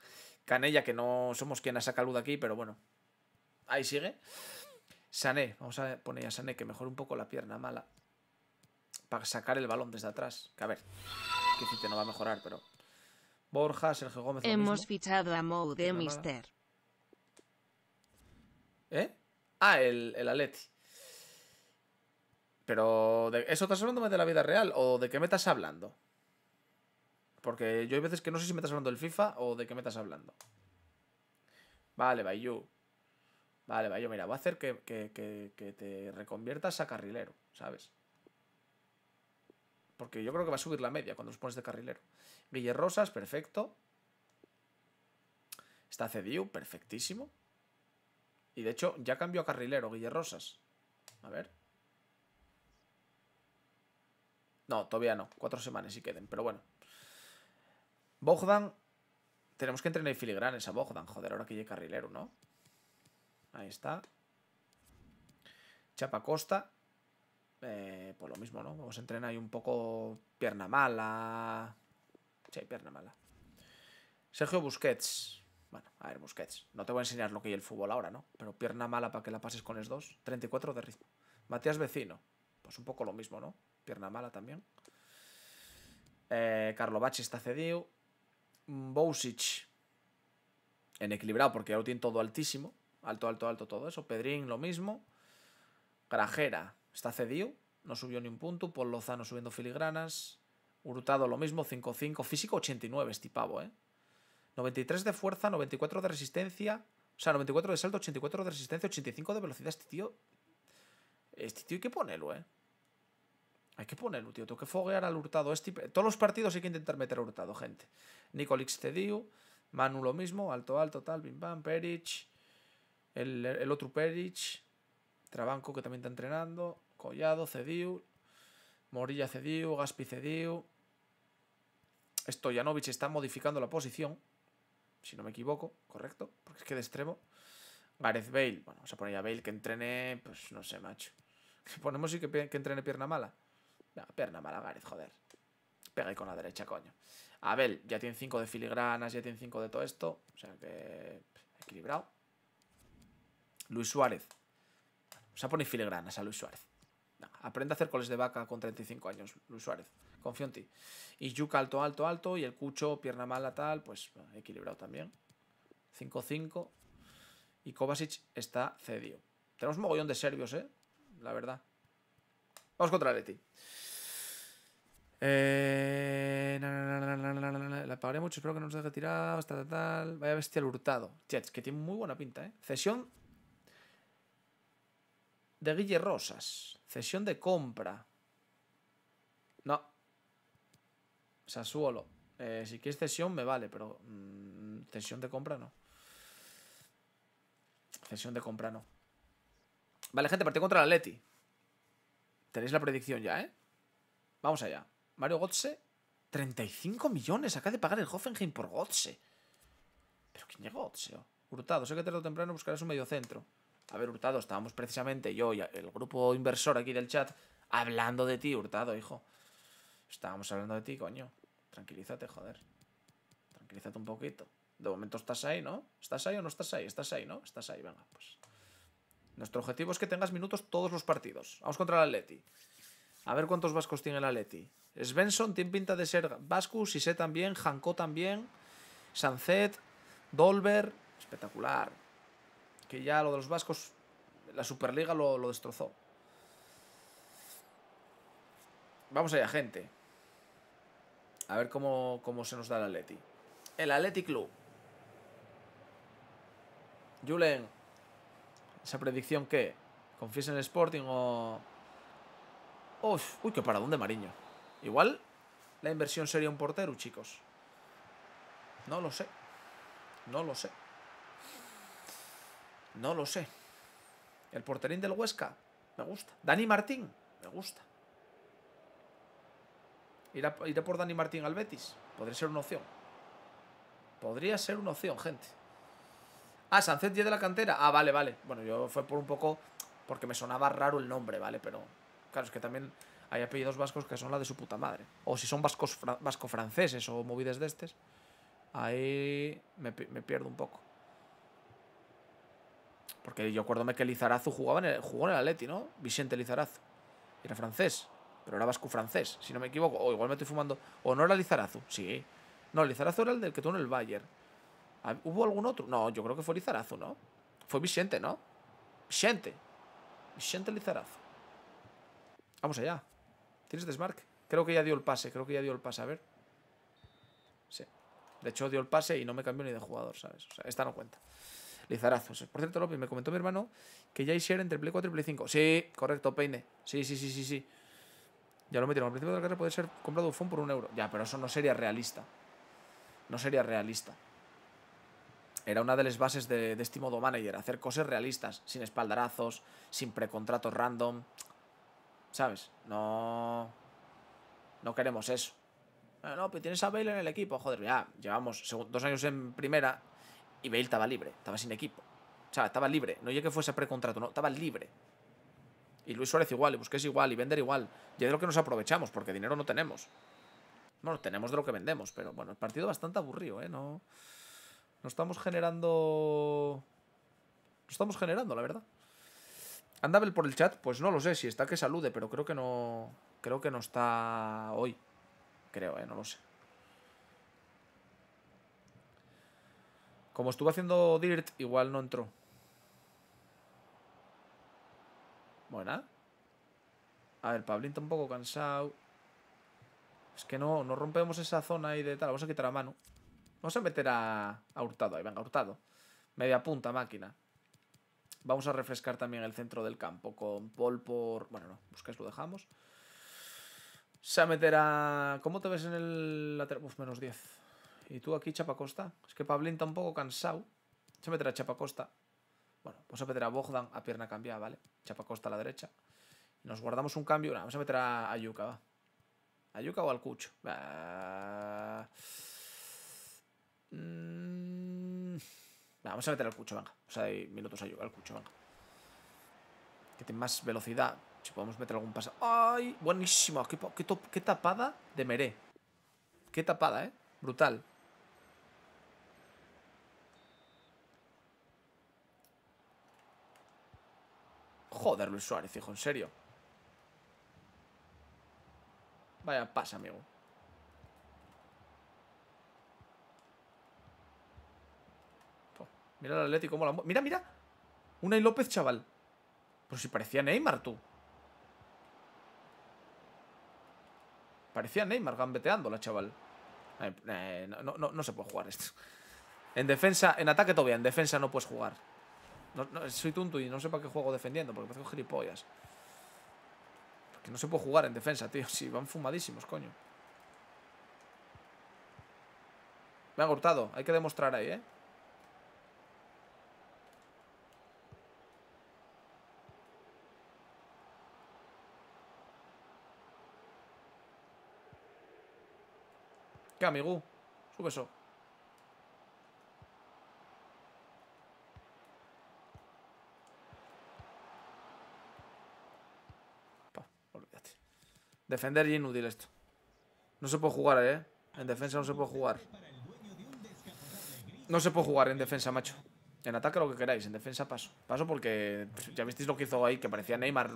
Canella, que no somos quien ha sacado luz de aquí, pero bueno. Ahí sigue. Sané. Vamos a poner a Sané que mejore un poco la pierna mala. Para sacar el balón desde atrás. Que a ver. Que si te no va a mejorar, pero... Borja, Sergio Gómez. Hemos fichado a Mou de Mister. ¿Eh? Ah, el Atleti. Pero... ¿Eso estás hablando de la vida real o de qué me estás hablando? Porque yo hay veces que no sé si me estás hablando del FIFA o de qué me estás hablando. Vale, Bayou. Vale, vale, yo mira, voy a hacer que te reconviertas a carrilero, ¿sabes? Porque yo creo que va a subir la media cuando los pones de carrilero. Guille Rosas, perfecto. Está cedido, perfectísimo. Y de hecho, ya cambió a carrilero, Guille Rosas. A ver. No, todavía no. 4 semanas sí queden, pero bueno. Bogdan. Tenemos que entrenar filigranes a Bogdan, joder, ahora que llegue carrilero, ¿no? Ahí está. Zappacosta. Pues lo mismo, ¿no? Vamos a entrenar ahí un poco pierna mala. Sí, pierna mala. Sergio Busquets. Bueno, a ver, Busquets. No te voy a enseñar lo que hay el fútbol ahora, ¿no? Pero pierna mala para que la pases con los dos. 34 de ritmo. Matías Vecino. Pues un poco lo mismo, ¿no? Pierna mala también. Carlo Bacci está cedido. Bousic. En equilibrado porque ya lo tiene todo altísimo. Alto, alto, alto, todo eso. Pedrín, lo mismo. Grajera, está cedido. No subió ni un punto. Paul Lozano subiendo filigranas. Hurtado, lo mismo. 5-5. Físico, 89, este pavo, ¿eh? 93 de fuerza, 94 de resistencia. O sea, 94 de salto, 84 de resistencia, 85 de velocidad. Este tío... Este tío hay que ponerlo, ¿eh? Hay que ponerlo, tío. Tengo que foguear al Hurtado. Todos los partidos hay que intentar meter a Hurtado, gente. Nicolix cedido. Manu, lo mismo. Alto, alto, tal. Bim, bam. Perich... El otro Perich, Trabanco que también está entrenando, Collado, cediu, Morilla cediu, Gaspi cediu, Stojanović está modificando la posición, si no me equivoco, correcto, porque es que de extremo, Gareth Bale, bueno, vamos a poner a Bale que entrene, pues no sé, macho, que ponemos sí que entrene pierna mala, no, pierna mala Gareth, joder, pega ahí con la derecha, coño, Abel, ya tiene 5 de filigranas, ya tiene 5 de todo esto, o sea que equilibrado. Luis Suárez. O sea, pone filigranas a Luis Suárez. No, aprende a hacer coles de vaca con 35 años, Luis Suárez. Confío en ti. Y Yuca, alto, alto, alto. Y el Cucho, pierna mala, tal. Pues equilibrado también. 5-5. Y Kovacic está cedido. Tenemos un mogollón de serbios, ¿eh? La verdad. Vamos contra Atleti. La pagaré mucho, espero que no nos deje tirados. Tal. Vaya bestia el Hurtado. Jets, que tiene muy buena pinta, ¿eh? Cesión de Guille Rosas. Cesión de compra. No. Sassuolo. Si quieres cesión me vale, pero cesión de compra no. Cesión de compra no. Vale, gente, partido contra el Atleti. Tenéis la predicción ya, ¿eh? Vamos allá. Mario Götze, 35 millones. Acaba de pagar el Hoffenheim por Götze. ¿Pero quién llegó Götze? Hurtado, sé que tarde o temprano buscarás un mediocentro. A ver, Hurtado, estábamos precisamente yo y el grupo inversor aquí del chat hablando de ti, Hurtado, hijo. Estábamos hablando de ti, coño. Tranquilízate, joder. Tranquilízate un poquito. De momento estás ahí, ¿no? ¿Estás ahí o no estás ahí? Estás ahí, ¿no? Estás ahí, venga, pues. Nuestro objetivo es que tengas minutos todos los partidos. Vamos contra el Atleti. A ver cuántos vascos tiene el Atleti. Svensson tiene pinta de ser vasco, Sissé también, Janko también, Sancet, Dolber. Espectacular. Que ya lo de los vascos, la Superliga lo destrozó. Vamos allá, gente. A ver cómo se nos da el Atleti. El Athletic Club. Julen, ¿esa predicción qué? ¿Confías en el Sporting o...? Uf, uy, qué paradón de Mariño. Igual la inversión sería un portero, chicos. No lo sé. No lo sé. No lo sé. El porterín del Huesca. Me gusta. Dani Martín. Me gusta. Iré por Dani Martín al Betis. Podría ser una opción. Podría ser una opción, gente. Ah, Sancet ya de la cantera. Ah, vale, vale. Bueno, yo fue por un poco... porque me sonaba raro el nombre, ¿vale? Pero... claro, es que también hay apellidos vascos que son la de su puta madre. O si son vascos vasco-franceses o movidas de estes. Ahí me pierdo un poco. Porque yo acuérdame que Lizarazu jugó en el Atleti, ¿no? Vicente Lizarazu. Era francés, pero era vasco-francés, si no me equivoco. O igual me estoy fumando. O no era Lizarazu, sí. No, Lizarazu era el del que tuvo en el Bayern. ¿Hubo algún otro? No, yo creo que fue Lizarazu, ¿no? Fue Vicente, ¿no? Vicente. Vicente Lizarazu. Vamos allá. ¿Tienes desmarque? Creo que ya dio el pase. A ver. Sí. De hecho, dio el pase y no me cambió ni de jugador, ¿sabes? O sea, esta no cuenta. Lizarazos. Por cierto, López, me comentó mi hermano que ya hay share entre Play 4 y Play 5. Sí, correcto, Peine. Sí. Ya lo metieron. Al principio de la carrera puede ser comprado un phone por €1. Ya, pero eso no sería realista. Era una de las bases de este modo manager. Hacer cosas realistas. Sin espaldarazos, sin precontratos random... ¿sabes? No queremos eso. No, pero tienes a Bale en el equipo. Joder, ya llevamos 2 años en primera y Bale estaba libre. Estaba sin equipo. O sea, estaba libre. No llegué que fuese precontrato, no. Estaba libre. Y Luis Suárez igual, y Busquets igual, y Bender igual. Y es de lo que nos aprovechamos, porque dinero no tenemos. Bueno, tenemos de lo que vendemos, pero bueno, el partido bastante aburrido, ¿eh? No estamos generando... la verdad. ¿Anda Abel por el chat? Pues no lo sé, si está que salude, pero creo que no. Creo que no está hoy. Creo, no lo sé. Como estuvo haciendo Dirt, igual no entró. Buena. A ver, Pablín está un poco cansado. Es que no rompemos esa zona ahí de tal. Vamos a quitar a Manu. Vamos a meter a Hurtado ahí, venga, Hurtado. Media punta, máquina. Vamos a refrescar también el centro del campo con Paul por... bueno, no, Busquets lo dejamos. Se va a meter a... ¿cómo te ves en el lateral? Uf, menos 10. ¿Y tú aquí, Zappacosta? Es que Pablín está un poco cansado. Se va a meter a Zappacosta. Bueno, vamos a meter a Bogdan a pierna cambiada, ¿vale? Zappacosta a la derecha. Nos guardamos un cambio. Nah, vamos a meter a Yuca, va. ¿A Yuca o al Cucho? Vamos a meter al Cucho, venga. O sea, hay minutos a llegar al Cucho, venga. Que tiene más velocidad. Si podemos meter algún pase. ¡Ay! Buenísimo. ¡Qué tapada de Meré! ¡Qué tapada, eh! Brutal. Joder, Luis Suárez, hijo, en serio. Vaya pasa, amigo. Mira el Atlético, cómo la... Mira. Unai López, chaval. Pero si parecía Neymar, tú. Parecía Neymar gambeteándola, chaval. No se puede jugar esto. En defensa, en ataque todavía, en defensa no puedes jugar. No, soy tonto y no sé para qué juego defendiendo, porque parezco gilipollas. Porque no se puede jugar en defensa, tío. Si van fumadísimos, coño. Me han Hurtado, hay que demostrar ahí, ¿eh? ¿Qué, amigo? Sube eso. Olvídate. Defender es inútil esto. No se puede jugar, ¿eh? En defensa no se puede jugar. No se puede jugar en defensa, macho. En ataque lo que queráis, en defensa paso. Paso porque ya visteis lo que hizo ahí, que parecía Neymar.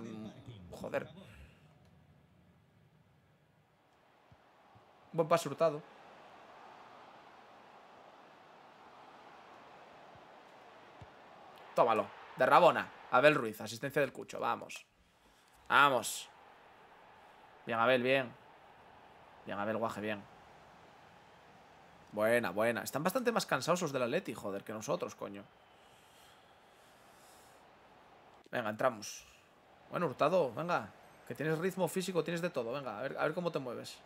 Joder. Buen paso Hurtado. Tómalo. De Rabona. Abel Ruiz, asistencia del Cucho. Vamos. Vamos. Bien, Abel, bien. Bien, Abel, guaje, bien. Buena, buena. Están bastante más cansados los del Atleti, joder, que nosotros, coño. Venga, entramos. Bueno, Hurtado, venga. Que tienes ritmo físico, tienes de todo. Venga, a ver cómo te mueves.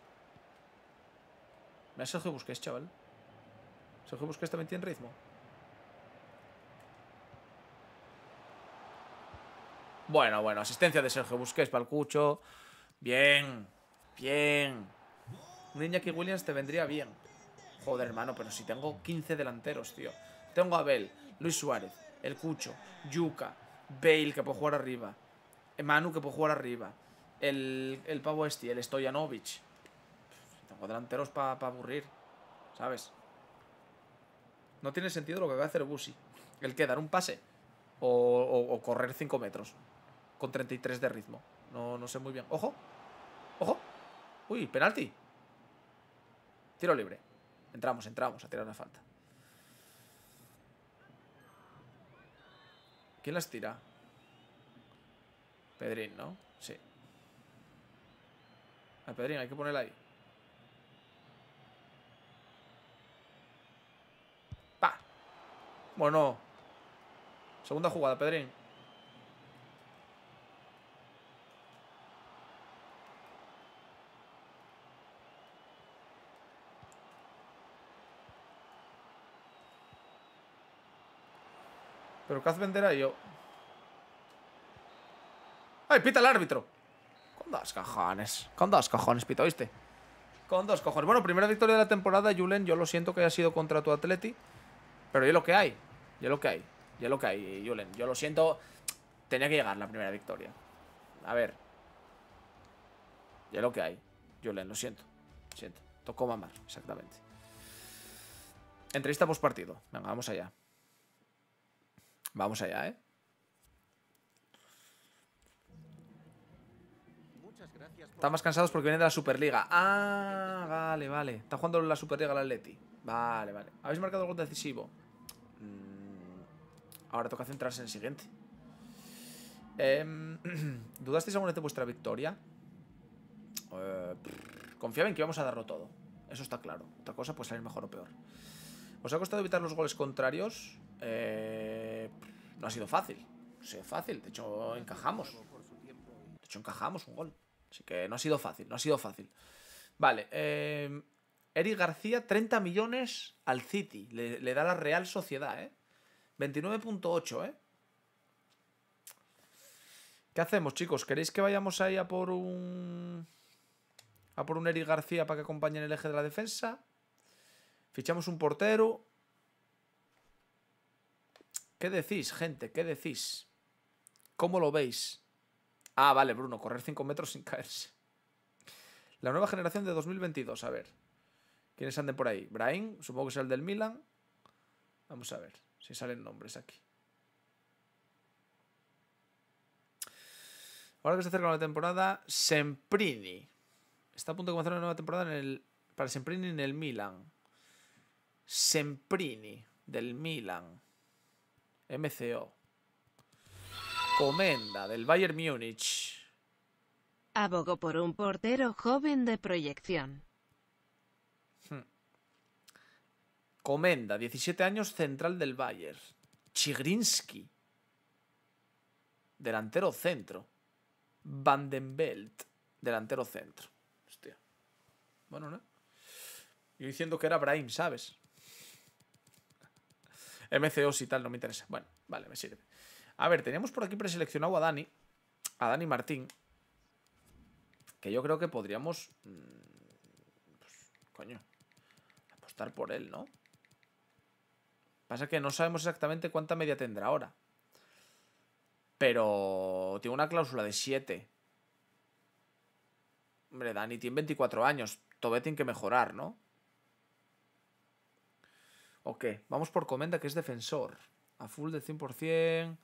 Mira Sergio Busquets, chaval. Sergio Busquets también tiene ritmo. Bueno, bueno, asistencia de Sergio Busquets para el Cucho. Bien, bien. Un Iñaki Williams te vendría bien. Joder, hermano, pero si tengo 15 delanteros, tío. Tengo a Abel, Luis Suárez, el Cucho, Yuca, Bale, que puede jugar arriba, Manu, que puede jugar arriba, el pavo este, el Stojanović. Tengo delanteros para aburrir, ¿sabes? No tiene sentido lo que va a hacer Busi. El que dar un pase o correr 5 metros con 33 de ritmo. No sé muy bien. ¡Ojo! ¡Ojo! ¡Uy! ¡Penalti! Tiro libre. Entramos, entramos a tirar la falta. ¿Quién las tira? Pedrín, ¿no? Sí. A Pedrín hay que ponerla ahí. ¡Pa! Bueno. Segunda jugada, Pedrín. Pero ¿qué hace Bender y yo? ¡Ay, pita el árbitro! Con dos cojones. Con dos cojones, pita, ¿oíste? Con dos cojones. Bueno, primera victoria de la temporada, Julen. Yo lo siento que haya sido contra tu Atleti. Pero es lo que hay. Ya lo que hay. Ya lo que hay, Julen. Yo lo siento. Tenía que llegar la primera victoria. A ver. Ya lo que hay. Julen, lo siento. Lo siento. Tocó mamar, exactamente. Entrevista post partido. Venga, vamos allá. Vamos allá, ¿eh? Están más cansados porque vienen de la Superliga. Ah, vale, vale. Está jugando la Superliga el Atleti. Vale, vale. ¿Habéis marcado algo decisivo? Ahora toca centrarse en el siguiente. ¿Dudasteis alguna vez de vuestra victoria? Confiaba en que íbamos a darlo todo. Eso está claro. Otra cosa puede salir mejor o peor. ¿Os ha costado evitar los goles contrarios? No ha sido fácil. No ha sido fácil. De hecho, encajamos. De hecho, encajamos un gol. Así que no ha sido fácil. No ha sido fácil. Vale. Eric García, 30 millones al City. Le da la Real Sociedad, ¿eh? 29.8, ¿eh? ¿Qué hacemos, chicos? ¿Queréis que vayamos ahí a por un... Eric García para que acompañe en el eje de la defensa? Fichamos un portero... ¿Qué decís, gente? ¿Qué decís? ¿Cómo lo veis? Ah, vale, Bruno, correr 5 metros sin caerse. La nueva generación de 2022, a ver. ¿Quiénes anden por ahí? Brahim, supongo que es el del Milan. Vamos a ver si salen nombres aquí. Ahora que se acerca la temporada, Semprini. Está a punto de comenzar una nueva temporada para Semprini en el Milan. Semprini, del Milan. MCO. Comenda, del Bayern Múnich. Abogó por un portero joven de proyección. Comenda, 17 años, central del Bayern. Chigrinsky, delantero centro. Vandenbelt, delantero centro. Hostia. Bueno, ¿no? Yo diciendo que era Brahim, ¿sabes? MCOs y tal, no me interesa. Bueno, vale, me sirve. A ver, teníamos por aquí preseleccionado a Dani. A Dani Martín. Que yo creo que podríamos... pues, coño, apostar por él, ¿no? Pasa que no sabemos exactamente cuánta media tendrá ahora. Pero tiene una cláusula de 7. Hombre, Dani tiene 24 años. Todavía tiene que mejorar, ¿no? Ok, vamos por Comenda, que es defensor. A full de 100%.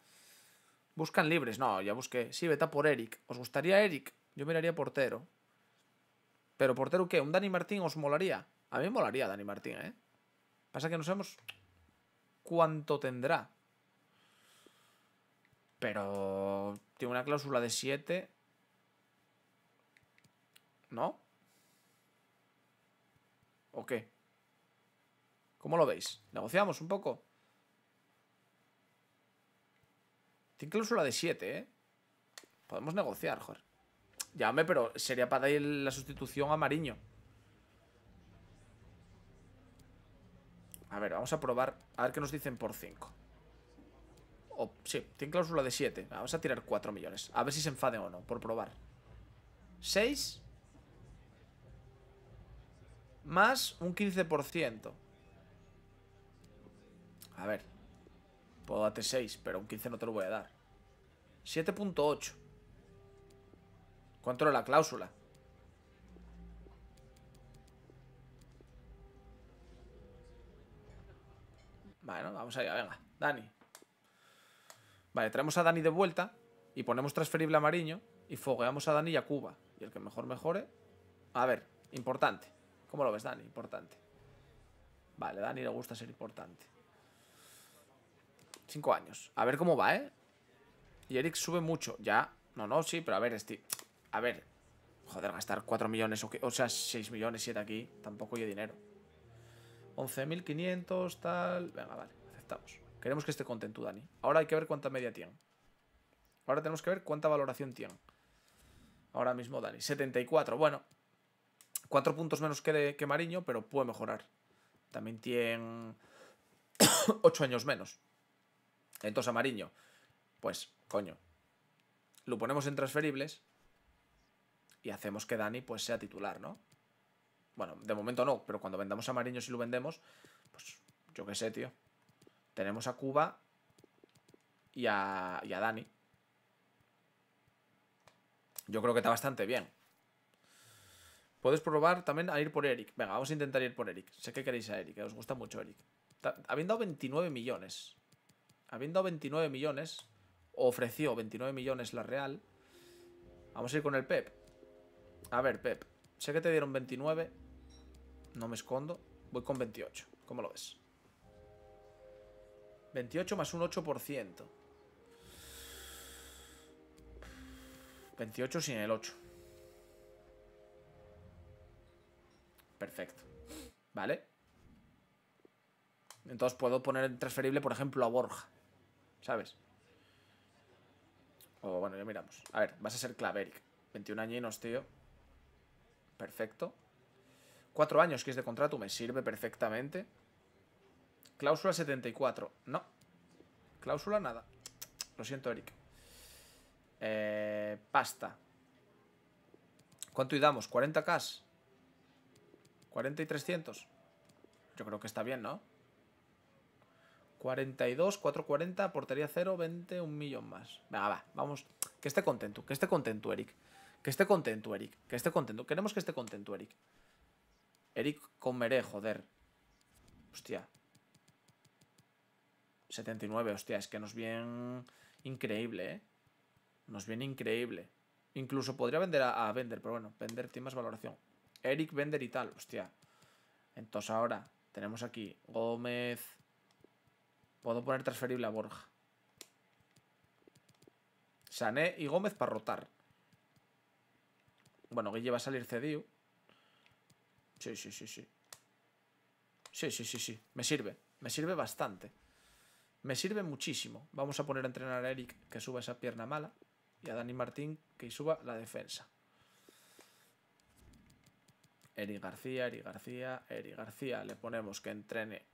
Buscan libres. No, ya busqué. Sí, vete por Eric. ¿Os gustaría Eric? Yo miraría portero. ¿Pero portero qué? ¿Un Dani Martín os molaría? A mí me molaría Dani Martín, ¿eh? Pasa que no sabemos cuánto tendrá. Pero tiene una cláusula de 7. ¿No? ¿O qué? ¿Cómo lo veis? ¿Negociamos un poco? Tiene cláusula de 7, ¿eh? Podemos negociar, joder. Llámame, pero sería para dar la sustitución a Mariño. A ver, vamos a probar. A ver qué nos dicen por 5. Oh, sí, tiene cláusula de 7. Vamos a tirar 4 millones. A ver si se enfaden o no, por probar. 6. Más un 15%. A ver. Puedo darte 6, pero un 15 no te lo voy a dar. 7.8. ¿Cuánto era la cláusula? Bueno, vamos allá, venga, Dani. Vale, traemos a Dani de vuelta y ponemos transferible a Mariño y fogueamos a Dani y a Cuba. Y el que mejor mejore... A ver, importante. ¿Cómo lo ves, Dani? Importante. Vale, a Dani le gusta ser importante. 5 años. A ver cómo va, ¿eh? Y Eric sube mucho. Ya. No, no, sí, pero a ver, este... A ver. Joder, gastar 4 millones o qué... O sea, 6 millones, 7 aquí. Tampoco hay dinero. 11.500, tal... Venga, vale. Aceptamos. Queremos que esté contento, Dani. Ahora hay que ver cuánta media tiene. Ahora tenemos que ver cuánta valoración tiene. Ahora mismo, Dani. 74. Bueno. 4 puntos menos que Mariño, pero puede mejorar. También tiene 8 años menos. Entonces a Mariño, pues, coño, lo ponemos en transferibles y hacemos que Dani pues sea titular, ¿no? Bueno, de momento no, pero cuando vendamos a Mariño, si lo vendemos, pues yo qué sé, tío. Tenemos a Cuba y a Dani. Yo creo que está bastante bien. Puedes probar también a ir por Eric. Venga, vamos a intentar ir por Eric. Sé que queréis a Eric, que os gusta mucho Eric. Habiendo dado 29 millones... Habiendo 29 millones, ofreció 29 millones la Real. Vamos a ir con el Pep. A ver, Pep, sé que te dieron 29. No me escondo. Voy con 28. ¿Cómo lo ves? 28 más un 8%. 28 sin el 8. Perfecto. ¿Vale? Entonces puedo poner en transferible, por ejemplo, a Borja. ¿Sabes? O bueno, ya miramos. A ver, vas a ser clave, Eric. 21 añinos, tío. Perfecto. 4 años que es de contrato, me sirve perfectamente. Cláusula 74. No. Cláusula nada. Lo siento, Eric. Pasta. ¿Cuánto y damos? 40k. 40 y 300. Yo creo que está bien, ¿no? 42, 440, portería 0, 20, un millón más. Venga, va, vamos. Que esté contento, Eric. Queremos que esté contento, Eric. Eric con Meré, joder. Hostia. 79, hostia, es que nos viene increíble, ¿eh? Nos viene increíble. Incluso podría vender a Bender, pero bueno, Bender tiene más valoración. Eric, Bender y tal, hostia. Entonces ahora tenemos aquí Gómez... Puedo poner transferible a Borja. Sané y Gómez para rotar. Bueno, Guille va a salir cedido. Sí. Me sirve bastante. Me sirve muchísimo. Vamos a poner a entrenar a Eric, que suba esa pierna mala. Y a Dani Martín, que suba la defensa. Eric García. Le ponemos que entrene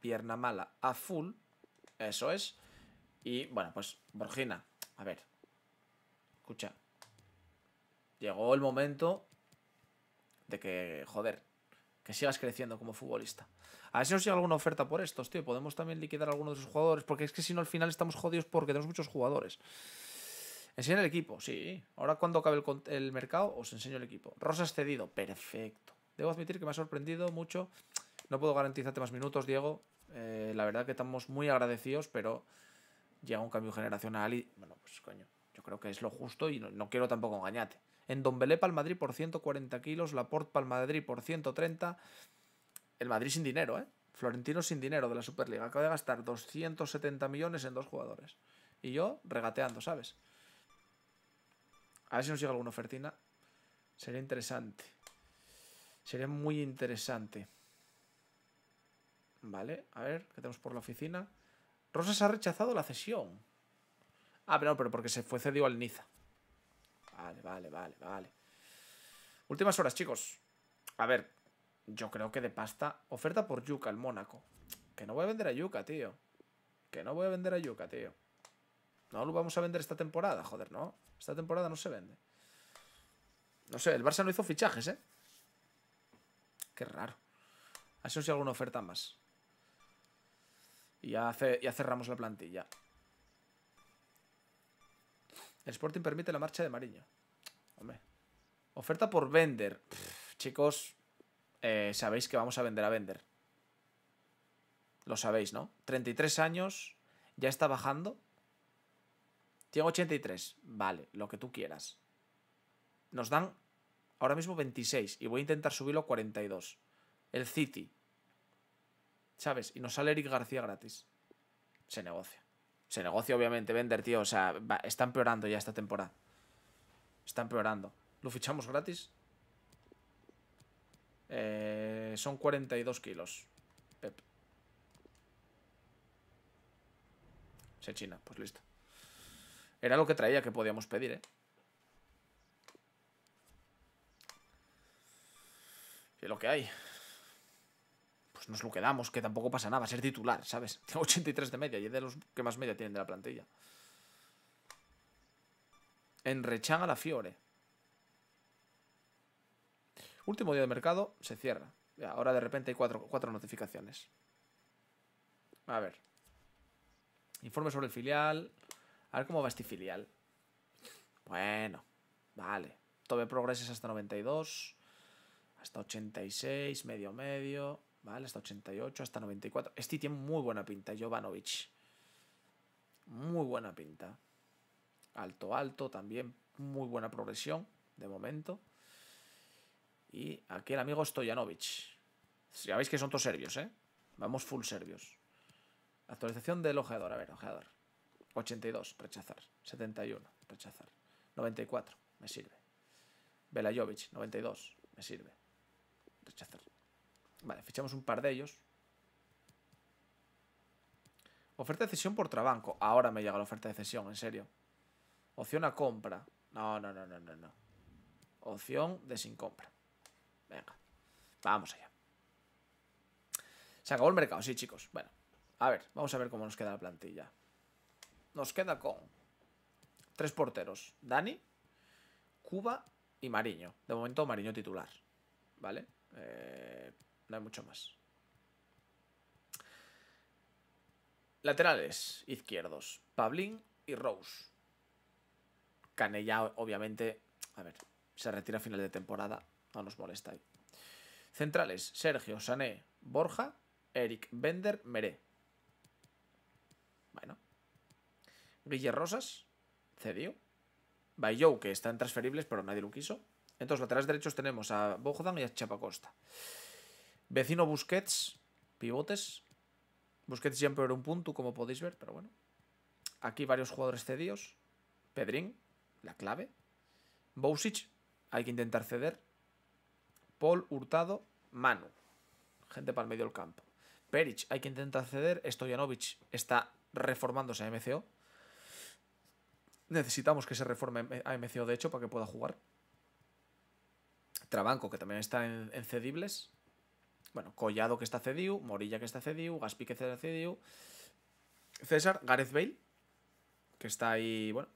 pierna mala a full. Eso es. Y, bueno, pues, Borgina. A ver. Escucha. Llegó el momento de que, joder, que sigas creciendo como futbolista. A ver si nos llega alguna oferta por estos, tío. Podemos también liquidar a algunos de esos jugadores. Porque es que si no, al final estamos jodidos porque tenemos muchos jugadores. Enseñar el equipo, sí. Ahora cuando acabe el mercado os enseño el equipo. Rosas cedido, perfecto. Debo admitir que me ha sorprendido mucho. No puedo garantizarte más minutos, Diego. La verdad que estamos muy agradecidos, pero llega un cambio generacional y... Bueno, pues coño, yo creo que es lo justo y no quiero tampoco engañarte. En Ndombélé para el Madrid por 140 kilos, Laporte para el Madrid por 130. El Madrid sin dinero, ¿eh? Florentino sin dinero de la Superliga. Acaba de gastar 270 millones en dos jugadores. Y yo regateando, ¿sabes? A ver si nos llega alguna ofertina. Sería interesante. Sería muy interesante. Vale, a ver, ¿qué tenemos por la oficina? Rosas ha rechazado la cesión. Ah, pero no, pero porque se fue cedido al Niza. Vale. Últimas horas, chicos. A ver, yo creo que de pasta... Oferta por Yuca, el Mónaco. Que no voy a vender a Yuca, tío. No lo vamos a vender esta temporada, joder, no. Esta temporada no se vende. No sé, el Barça no hizo fichajes, ¿eh? Qué raro. A ver si alguna oferta más. Y ya cerramos la plantilla. El Sporting permite la marcha de Mariño. Hombre. Oferta por Bender. Chicos, sabéis que vamos a vender a Bender. Lo sabéis, ¿no? 33 años, ya está bajando. 183, vale, lo que tú quieras. Nos dan ahora mismo 26 y voy a intentar subirlo a 42. El City. ¿Sabes? Y nos sale Eric García gratis. Se negocia. Se negocia, obviamente, Bender, tío. O sea, está empeorando ya esta temporada. Está empeorando. ¿Lo fichamos gratis? Son 42 kilos. Pep. Se china, pues listo. Era lo que traía que podíamos pedir, ¿eh? Y lo que hay. Pues nos lo quedamos, que tampoco pasa nada. Va a ser titular, ¿sabes? Tengo 83 de media y es de los que más media tienen de la plantilla. Enrechán a la Fiore. Último día de mercado, se cierra. Ya, ahora de repente hay cuatro notificaciones. A ver. Informe sobre el filial... A ver cómo va este filial. Bueno, vale. Tobe progreses hasta 92. Hasta 86. Medio. Vale, hasta 88. Hasta 94. Este tiene muy buena pinta. Jovanovic. Muy buena pinta. Alto también. Muy buena progresión. De momento. Y aquí el amigo Stojanović. Ya veis que son todos serbios, ¿eh? Vamos full serbios. Actualización del ojeador. A ver, ojeador. 82, rechazar. 71, rechazar. 94, me sirve. Belajovic, 92, me sirve. Rechazar. Vale, fichamos un par de ellos. Oferta de cesión por Trabanco. Ahora me llega la oferta de cesión, en serio. Opción a compra. No. Opción de sin compra. Venga, vamos allá. Se acabó el mercado, sí, chicos. Bueno, a ver, vamos a ver cómo nos queda la plantilla. Nos queda con 3 porteros. Dani, Cuba y Mariño. De momento Mariño titular. ¿Vale? No hay mucho más. Laterales izquierdos. Pablín y Rose. Canella, obviamente. A ver, se retira a final de temporada. No nos molesta ahí. Centrales. Sergio, Sané, Borja, Eric, Bender, Meré. Bueno. Guille Rosas, cedió. Bayou, que está en transferibles, pero nadie lo quiso. Entonces, laterales derechos tenemos a Bogdan y a Zappacosta. Vecino Busquets, pivotes. Busquets siempre era un punto, como podéis ver, pero bueno. Aquí varios jugadores cedidos. Pedrín, la clave. Bousic, Hay que intentar ceder. Paul, Hurtado, Manu. Gente para el medio del campo. Perich, hay que intentar ceder. Stojanović está reformándose a MCO. Necesitamos que se reforme a MCO, de hecho, para que pueda jugar. Trabanco, que también está en cedibles. Bueno, Collado, que está cedido. Morilla, que está cedido. Gaspi, que está cedido. César, Gareth Bale, que está ahí, bueno,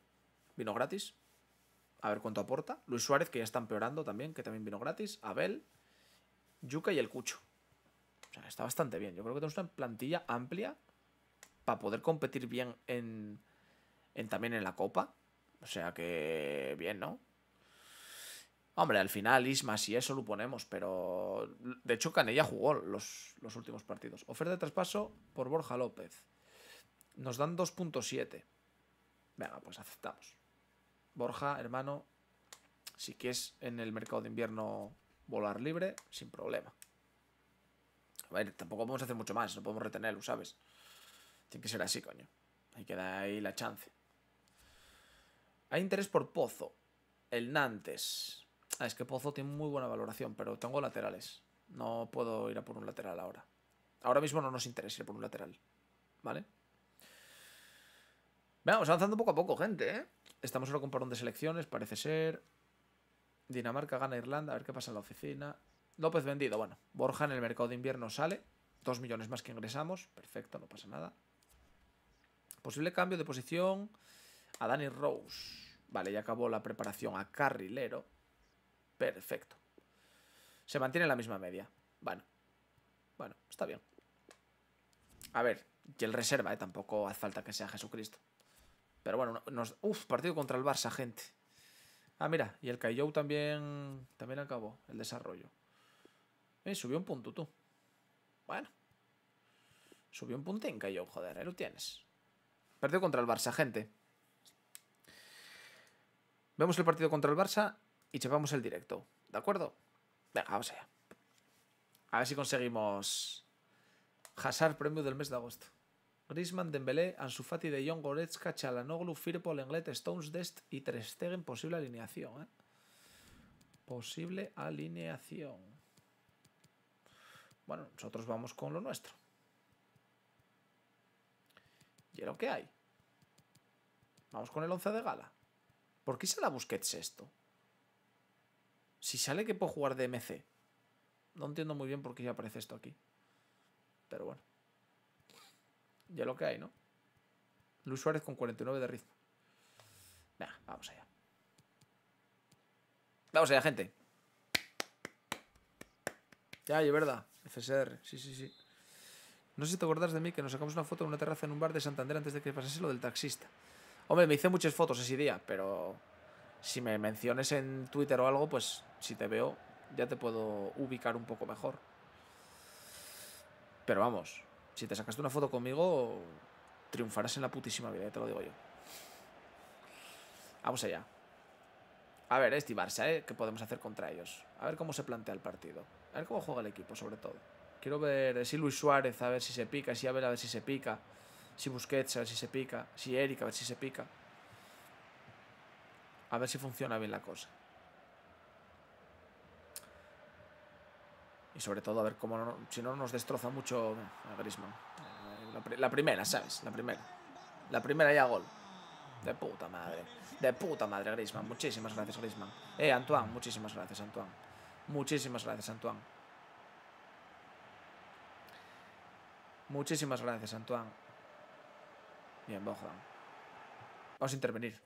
vino gratis. A ver cuánto aporta. Luis Suárez, que ya está empeorando también, que también vino gratis. Abel, Yuca y el Cucho. O sea, está bastante bien. Yo creo que tenemos una plantilla amplia para poder competir bien también en la Copa. O sea que bien, ¿no? Hombre, al final Ismas y eso lo ponemos, pero... De hecho, Canella jugó los últimos partidos. Oferta de traspaso por Borja López. Nos dan 2.7. Venga, pues aceptamos. Borja, hermano, si quieres en el mercado de invierno volar libre, sin problema. A ver, tampoco podemos hacer mucho más, no podemos retenerlo, ¿sabes? Tiene que ser así, coño. Hay que dar ahí la chance. Hay interés por Pozo. El Nantes. Ah, es que Pozo tiene muy buena valoración, pero tengo laterales. No puedo ir a por un lateral ahora. Ahora mismo no nos interesa ir por un lateral, ¿vale? Vamos avanzando poco a poco, gente, ¿eh? Estamos ahora con parón de selecciones, parece ser. Dinamarca gana Irlanda, a ver qué pasa en la oficina. López vendido, bueno. Borja en el mercado de invierno sale. 2 millones más que ingresamos. Perfecto, no pasa nada. Posible cambio de posición a Dani Rose. Vale, ya acabó la preparación a carrilero. Perfecto. Se mantiene en la misma media. Bueno. Bueno, está bien. A ver, y el reserva, ¿eh? Tampoco hace falta que sea Jesucristo. Pero bueno, nos... Uf, partido contra el Barça, gente. Ah, mira, y el Caillou también acabó el desarrollo. Subió un punto, tú. Bueno. Subió un puntín, Caillou, joder, ahí lo tienes. Partido contra el Barça, gente. Vemos el partido contra el Barça y chepamos el directo, ¿de acuerdo? Venga, vamos allá. A ver si conseguimos... Hazard, premio del mes de agosto. Griezmann, Dembélé, Ansu Fati, De Jong, Goretzka, Çalhanoğlu, Firpo, Lenglet, Stones, Dest y Ter Stegen. Posible alineación, ¿eh? Posible alineación. Bueno, nosotros vamos con lo nuestro. ¿Y lo que hay? Vamos con el 11 de gala. ¿Por qué sale a Busquets esto? Si sale que puedo jugar de MC. No entiendo muy bien por qué aparece esto aquí. Pero bueno. Ya lo que hay, ¿no? Luis Suárez con 49 de ritmo. Venga, vamos allá. Vamos allá, gente. Ya, y verdad. FSR, sí, sí, sí. No sé si te acordás de mí que nos sacamos una foto en una terraza en un bar de Santander antes de que pasase lo del taxista. Hombre, me hice muchas fotos ese día, pero... Si me menciones en Twitter o algo, pues si te veo ya te puedo ubicar un poco mejor. Pero vamos... Si te sacaste una foto conmigo, triunfarás en la putísima vida, te lo digo yo. Vamos allá. A ver, este Barça, ¿eh? ¿Qué podemos hacer contra ellos? A ver cómo se plantea el partido. A ver cómo juega el equipo, sobre todo. Quiero ver si Luis Suárez, a ver si se pica. Si Abel, a ver si se pica. Si Busquets, a ver si se pica. Si Eric, a ver si se pica. A ver si funciona bien la cosa. Y sobre todo, a ver cómo... No, si no nos destroza mucho a Griezmann. La primera, ¿sabes? La primera. La primera ya gol. De puta madre. De puta madre, Griezmann. Muchísimas gracias, Griezmann. Antoine. Muchísimas gracias, Antoine. Muchísimas gracias, Antoine. Muchísimas gracias, Antoine. Bien, Bogdan. Vamos a intervenir.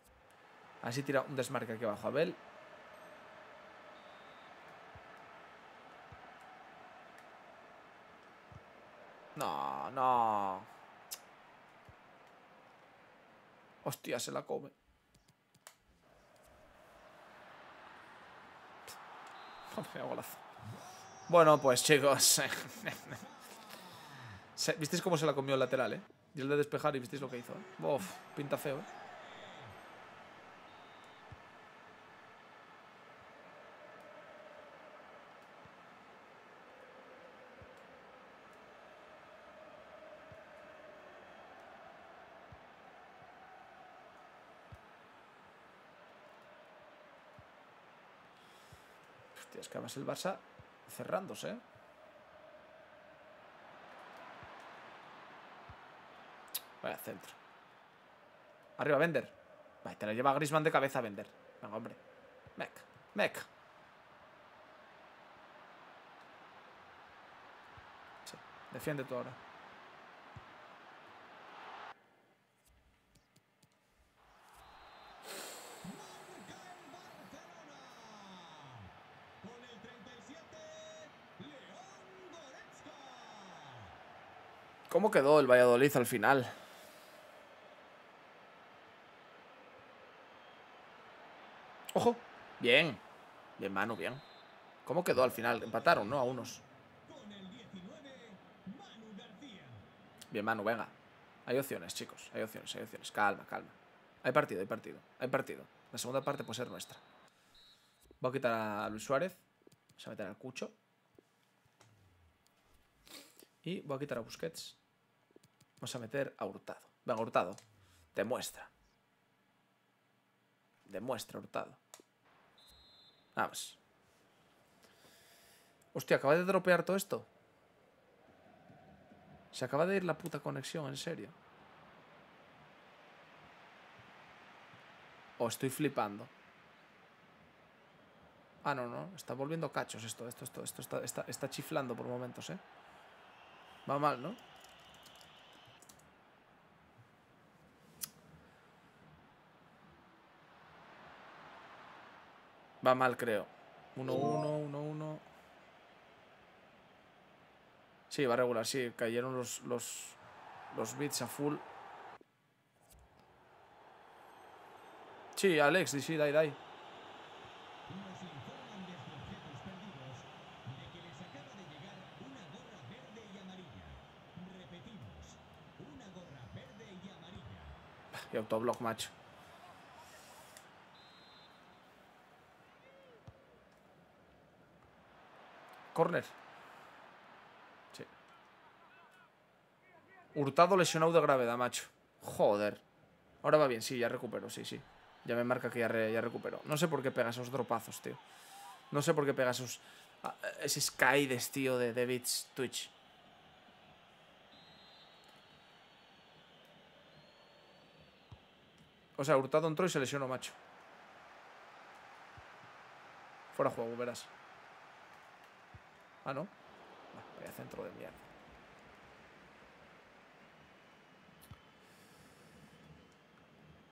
Así tira un desmarque aquí abajo. Abel. No, no. Hostia, se la come. Golazo. Bueno, pues chicos. ¿Visteis cómo se la comió el lateral, eh? Y el de despejar y visteis lo que hizo, ¿eh? Uf, pinta feo, eh. Hostia, es que además el Barça cerrándose. Vaya centro. Arriba, Bender. Vale, te la lleva Griezmann de cabeza, Bender. Venga, hombre. Mec. Sí, defiende tú ahora. ¿Cómo quedó el Valladolid al final? ¡Ojo! Bien. Bien, Manu, bien. ¿Cómo quedó al final? Empataron, ¿no? A unos. Bien, Manu, venga. Hay opciones, chicos. Hay opciones. Calma. Hay partido. La segunda parte puede ser nuestra. Voy a quitar a Luis Suárez. Se va a meter al Cucho. Y voy a quitar a Busquets. Vamos a meter a Hurtado. Venga, Hurtado. Demuestra, Hurtado. Vamos. Hostia, acaba de dropear todo esto. Se acaba de ir la puta conexión, en serio. O estoy flipando. Ah, no. Está volviendo cachos esto. Está chiflando por momentos, ¿eh? Va mal, ¿no? Va mal, creo. 1-1. Sí, va regular, sí. Cayeron los bits a full. Sí, Alex, sí, dai. Y autoblock, macho. Corner. Sí. Hurtado lesionado de gravedad, macho. Joder. Ahora va bien, sí, ya recupero, sí. Ya me marca que ya recupero. No sé por qué pega esos dropazos, tío. No sé por qué pega esos caídes, tío, de bits Twitch. O sea, Hurtado entró y se lesionó, macho. Fuera juego, verás. Ah, no. Vaya centro de mierda.